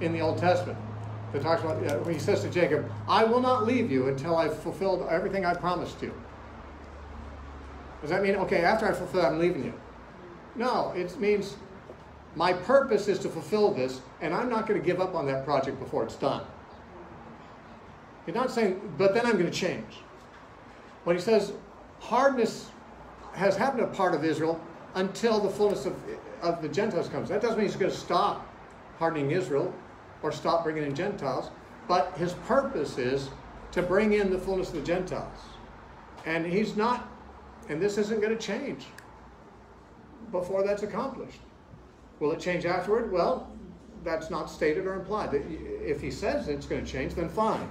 in the Old Testament. That talks about, you know, when he says to Jacob, I will not leave you until I've fulfilled everything I promised you. Does that mean, okay, after I fulfill it, I'm leaving you? No, it means my purpose is to fulfill this, and I'm not going to give up on that project before it's done. He's not saying, but then I'm going to change. When he says, hardness has happened to part of Israel until the fullness of, of the Gentiles comes. That doesn't mean he's going to stop hardening Israel or stop bringing in Gentiles, but his purpose is to bring in the fullness of the Gentiles. And he's not, and this isn't going to change before that's accomplished. Will it change afterward? Well, that's not stated or implied. If he says it's going to change, then fine.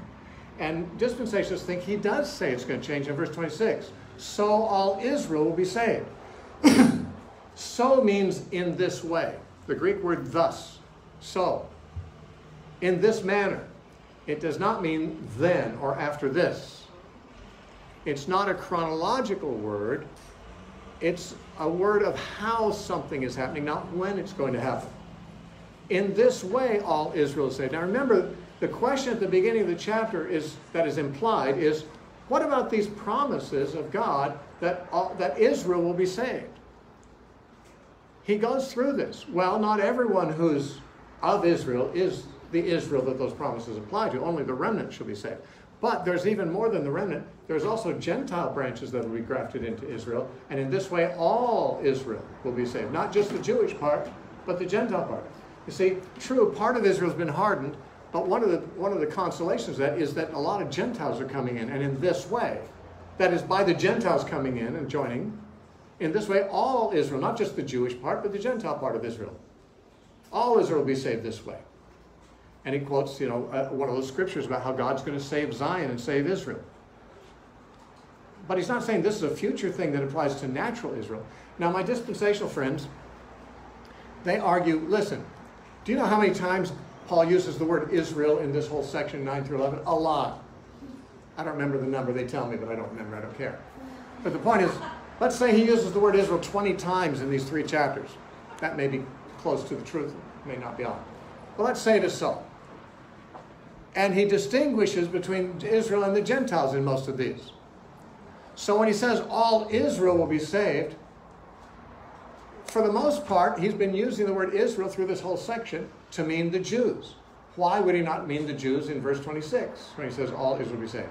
And dispensationalists think he does say it's going to change in verse twenty-six. So all Israel will be saved. So means in this way. The Greek word thus. So. In this manner. It does not mean then or after this. It's not a chronological word. It's a word of how something is happening, not when it's going to happen. In this way, all Israel is saved. Now remember, the question at the beginning of the chapter is that is implied is, what about these promises of God that, uh, that Israel will be saved? He goes through this. Well, not everyone who's of Israel is the Israel that those promises apply to. Only the remnant shall be saved. But there's even more than the remnant. There's also Gentile branches that will be grafted into Israel. And in this way, all Israel will be saved. Not just the Jewish part, but the Gentile part. You see, true, part of Israel has been hardened. But one of the, one of the consolations of that is that a lot of Gentiles are coming in. And in this way, that is by the Gentiles coming in and joining, in this way, all Israel, not just the Jewish part, but the Gentile part of Israel. All Israel will be saved this way. And he quotes, you know, uh, one of those scriptures about how God's going to save Zion and save Israel. But he's not saying this is a future thing that applies to natural Israel. Now, my dispensational friends, they argue, listen, do you know how many times Paul uses the word Israel in this whole section, nine through eleven? A lot. I don't remember the number they tell me, but I don't remember. I don't care. But the point is, let's say he uses the word Israel twenty times in these three chapters. That may be close to the truth. It may not be on. But let's say it is so. And he distinguishes between Israel and the Gentiles in most of these. So when he says all Israel will be saved, for the most part, he's been using the word Israel through this whole section to mean the Jews. Why would he not mean the Jews in verse twenty-six when he says all Israel will be saved?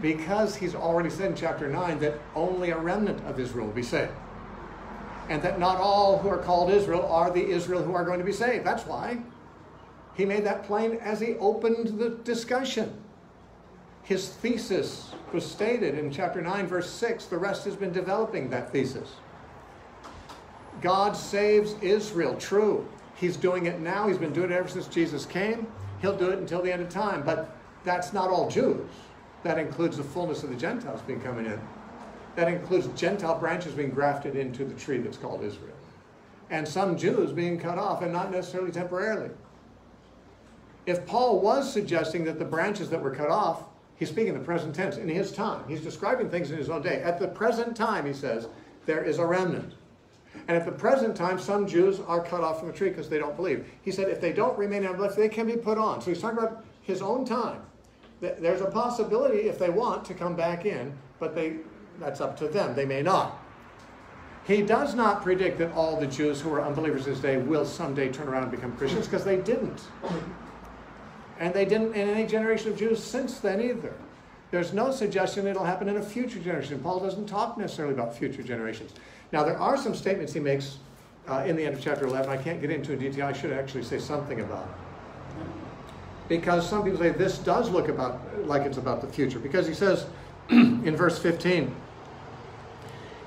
Because he's already said in chapter nine that only a remnant of Israel will be saved. and that not all who are called Israel are the Israel who are going to be saved. That's why he made that plain as he opened the discussion. His thesis was stated in chapter nine, verse six. The rest has been developing that thesis. God saves Israel, true. He's doing it now. He's been doing it ever since Jesus came. He'll do it until the end of time. But that's not all Jews. That includes the fullness of the Gentiles being coming in. That includes Gentile branches being grafted into the tree that's called Israel. And some Jews being cut off, and not necessarily temporarily. If Paul was suggesting that the branches that were cut off, he's speaking in the present tense, in his time. He's describing things in his own day. At the present time, he says, there is a remnant. And at the present time, some Jews are cut off from the tree because they don't believe. He said if they don't remain unbelief, they can be put on. So he's talking about his own time. There's a possibility, if they want, to come back in, but they, that's up to them. They may not. He does not predict that all the Jews who are unbelievers this day will someday turn around and become Christians, because they didn't. And they didn't in any generation of Jews since then either. There's no suggestion it'll happen in a future generation. Paul doesn't talk necessarily about future generations. Now, there are some statements he makes uh, in the end of chapter eleven. I can't get into in detail. I should actually say something about it. Because some people say this does look about like it's about the future. Because he says in verse fifteen,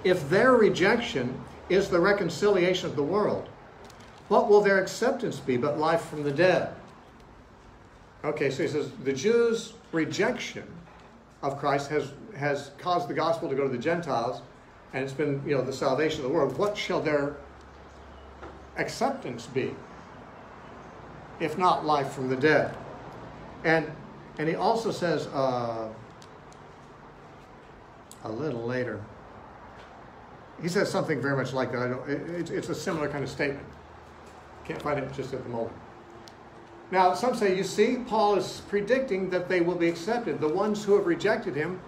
if their rejection is the reconciliation of the world, what will their acceptance be but life from the dead? Okay, so he says the Jews' rejection of Christ has, has caused the gospel to go to the Gentiles, and it's been, you know, the salvation of the world. What shall their acceptance be, if not life from the dead? And, and he also says uh, a little later, he says something very much like that. I don't, it, it's a similar kind of statement. Can't find it just at the moment. Now, some say, you see, Paul is predicting that they will be accepted. The ones who have rejected him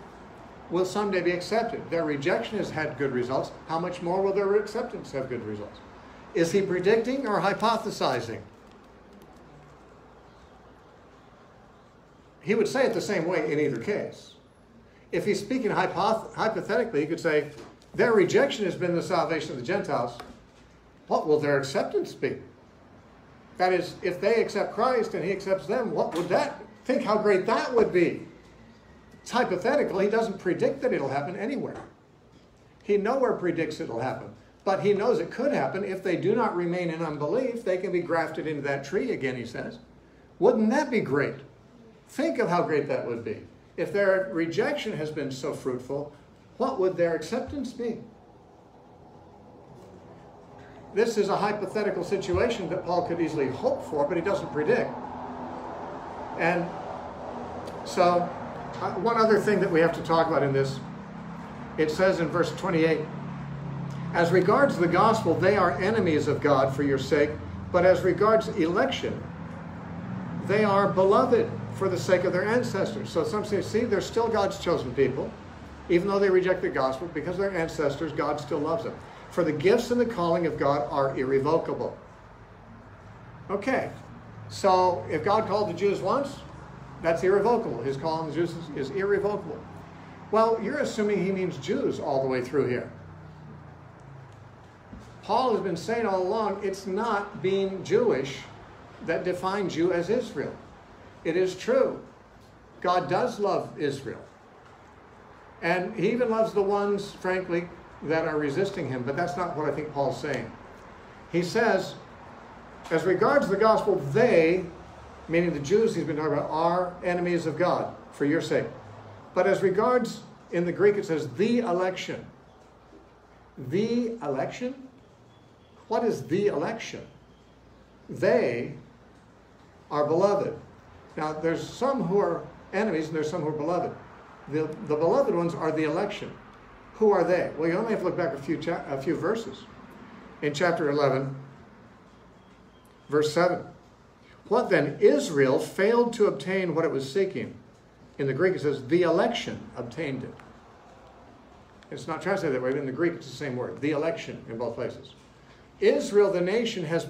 will someday be accepted. Their rejection has had good results. How much more will their acceptance have good results? Is he predicting or hypothesizing? He would say it the same way in either case. If he's speaking hypoth- hypothetically, he could say, their rejection has been the salvation of the Gentiles. What will their acceptance be? That is, if they accept Christ and he accepts them, what would that, think how great that would be. It's hypothetical. He doesn't predict that it'll happen anywhere. He nowhere predicts it'll happen. But he knows it could happen. If they do not remain in unbelief, they can be grafted into that tree again, he says. Wouldn't that be great? Think of how great that would be. If their rejection has been so fruitful, what would their acceptance be? This is a hypothetical situation that Paul could easily hope for, but he doesn't predict. And so, uh, one other thing that we have to talk about in this, it says in verse twenty-eight, as regards the gospel, they are enemies of God for your sake, but as regards election, they are beloved for the sake of their ancestors. So some say, see, they're still God's chosen people, even though they reject the gospel, because they're ancestors, God still loves them. For the gifts and the calling of God are irrevocable. Okay, so if God called the Jews once, that's irrevocable. His calling the Jews is, is irrevocable. Well, you're assuming he means Jews all the way through here. Paul has been saying all along, it's not being Jewish that defines you as Israel. It is true. God does love Israel. And he even loves the ones, frankly, that are resisting him, but that's not what I think Paul's saying. He says, as regards the gospel, they, meaning the Jews he's been talking about, are enemies of God for your sake. But as regards, in the Greek it says, the election. The election? What is the election? They are beloved. Now, there's some who are enemies and there's some who are beloved. The, the beloved ones are the election. Who are they? Well, you only have to look back a few, cha a few verses. In chapter eleven, verse seven. What then? Israel failed to obtain what it was seeking. In the Greek it says, the election obtained it. It's not translated that way, but in the Greek it's the same word. The election in both places. Israel, the nation, has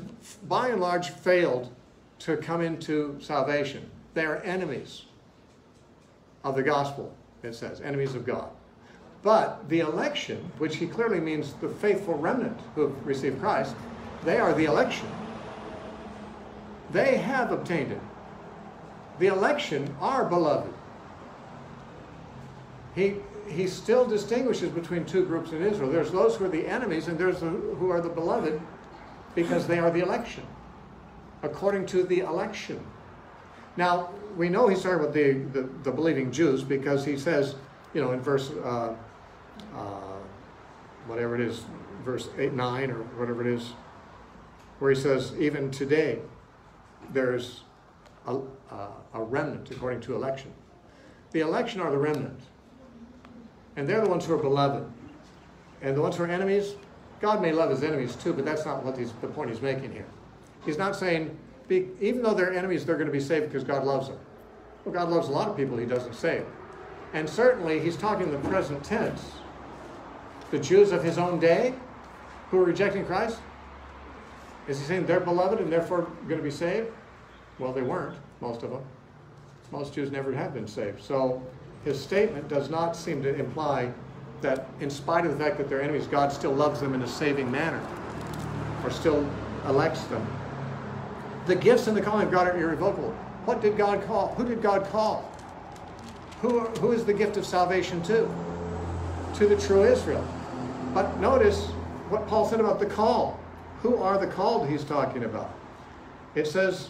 by and large failed to come into salvation. They are enemies of the gospel, it says. Enemies of God. But the election, which he clearly means the faithful remnant who have received Christ, they are the election. They have obtained it. The election are beloved. He, he still distinguishes between two groups in Israel. There's those who are the enemies and there's those who are the beloved because they are the election, according to the election. Now, we know he started with the, the, the believing Jews because he says, you know, in verse, uh, uh, whatever it is, verse eight, nine, or whatever it is, where he says, even today, there's a, uh, a remnant according to election. The election are the remnant. And they're the ones who are beloved. And the ones who are enemies, God may love his enemies too, but that's not what he's, the point he's making here. He's not saying, be, even though they're enemies, they're going to be saved because God loves them. Well, God loves a lot of people he doesn't save. And certainly, he's talking in the present tense. The Jews of his own day who are rejecting Christ, is he saying they're beloved and therefore going to be saved? Well, they weren't, most of them. Most Jews never have been saved. So his statement does not seem to imply that in spite of the fact that they're enemies, God still loves them in a saving manner or still elects them. The gifts and the calling of God are irrevocable. What did God call? Who did God call? Who, are, who is the gift of salvation to? To the true Israel. But notice what Paul said about the call. Who are the called he's talking about? It says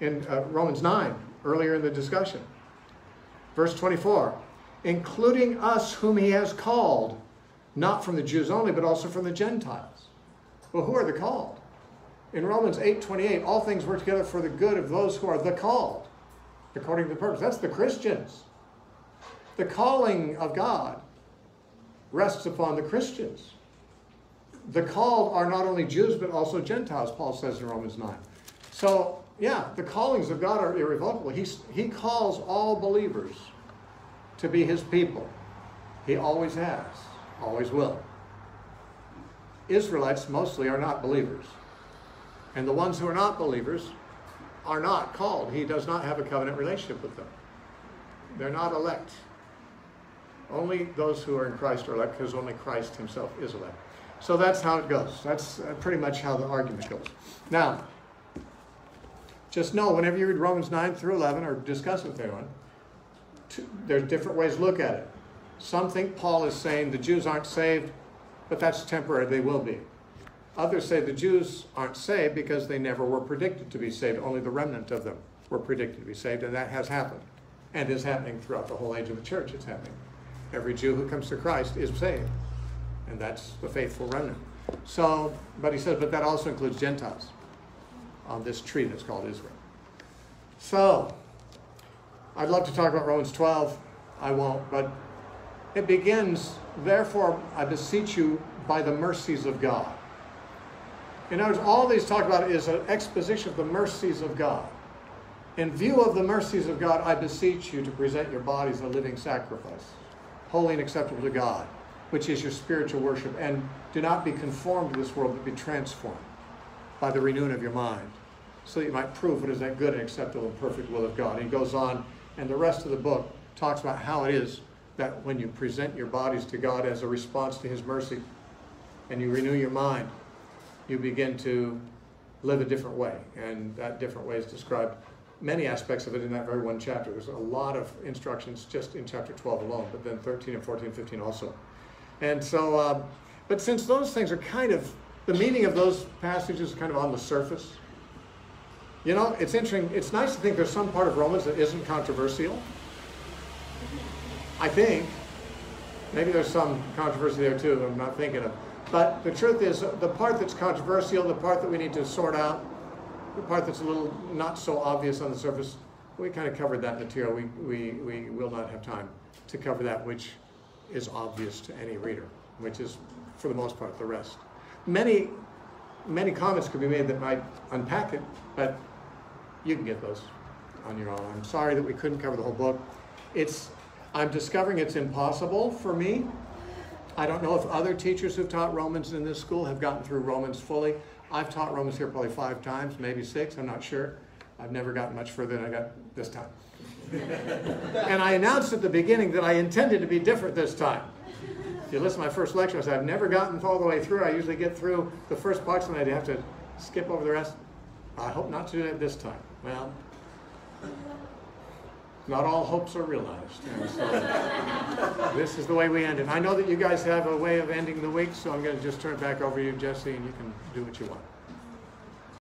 in uh, Romans nine, earlier in the discussion, verse twenty-four, including us whom he has called, not from the Jews only, but also from the Gentiles. Well, who are the called? In Romans eight, twenty-eight, all things work together for the good of those who are the called, according to the purpose. That's the Christians. The calling of God rests upon the Christians. The called are not only Jews, but also Gentiles, Paul says in Romans nine. So, yeah, the callings of God are irrevocable. He, he calls all believers to be his people. He always has, always will. Israelites mostly are not believers. And the ones who are not believers are not called. He does not have a covenant relationship with them. They're not elect. Only those who are in Christ are elect, because only Christ himself is elect. So that's how it goes. That's pretty much how the argument goes. Now, just know whenever you read Romans nine through eleven or discuss it with anyone, there's different ways to look at it. Some think Paul is saying the Jews aren't saved, but that's temporary. They will be. Others say the Jews aren't saved because they never were predicted to be saved. Only the remnant of them were predicted to be saved, and that has happened and is happening throughout the whole age of the church. It's happening. Every Jew who comes to Christ is saved, and that's the faithful remnant. So, but he says, but that also includes Gentiles on this tree that's called Israel. So, I'd love to talk about Romans twelve. I won't, but it begins, therefore, I beseech you by the mercies of God. In other words, all these talk about is an exposition of the mercies of God. In view of the mercies of God, I beseech you to present your bodies a living sacrifice, holy and acceptable to God, which is your spiritual worship. And do not be conformed to this world, but be transformed by the renewing of your mind, so that you might prove what is that good and acceptable and perfect will of God. And he goes on, and the rest of the book talks about how it is that when you present your bodies to God as a response to his mercy, and you renew your mind, you begin to live a different way. And that different way is described, many aspects of it, in that very one chapter. There's a lot of instructions just in chapter twelve alone, but then thirteen and fourteen and fifteen also. And so, uh, but since those things are kind of, the meaning of those passages is kind of on the surface. You know, it's interesting, it's nice to think there's some part of Romans that isn't controversial. I think, maybe there's some controversy there too, I'm not thinking of. But the truth is, the part that's controversial, the part that we need to sort out, the part that's a little not so obvious on the surface, we kind of covered that material. We, we, we will not have time to cover that which is obvious to any reader, which is, for the most part, the rest. Many, many comments could be made that might unpack it, but you can get those on your own. I'm sorry that we couldn't cover the whole book. It's, I'm discovering it's impossible for me. I don't know if other teachers who've taught Romans in this school have gotten through Romans fully. I've taught Romans here probably five times, maybe six, I'm not sure. I've never gotten much further than I got this time. And I announced at the beginning that I intended to be different this time. If you listen to my first lecture, I said, I've never gotten all the way through. I usually get through the first box and I'd have to skip over the rest. I hope not to do that this time. Well, not all hopes are realized. And so this is the way we end it. I know that you guys have a way of ending the week, so I'm going to just turn it back over to you, Jesse, and you can do what you want.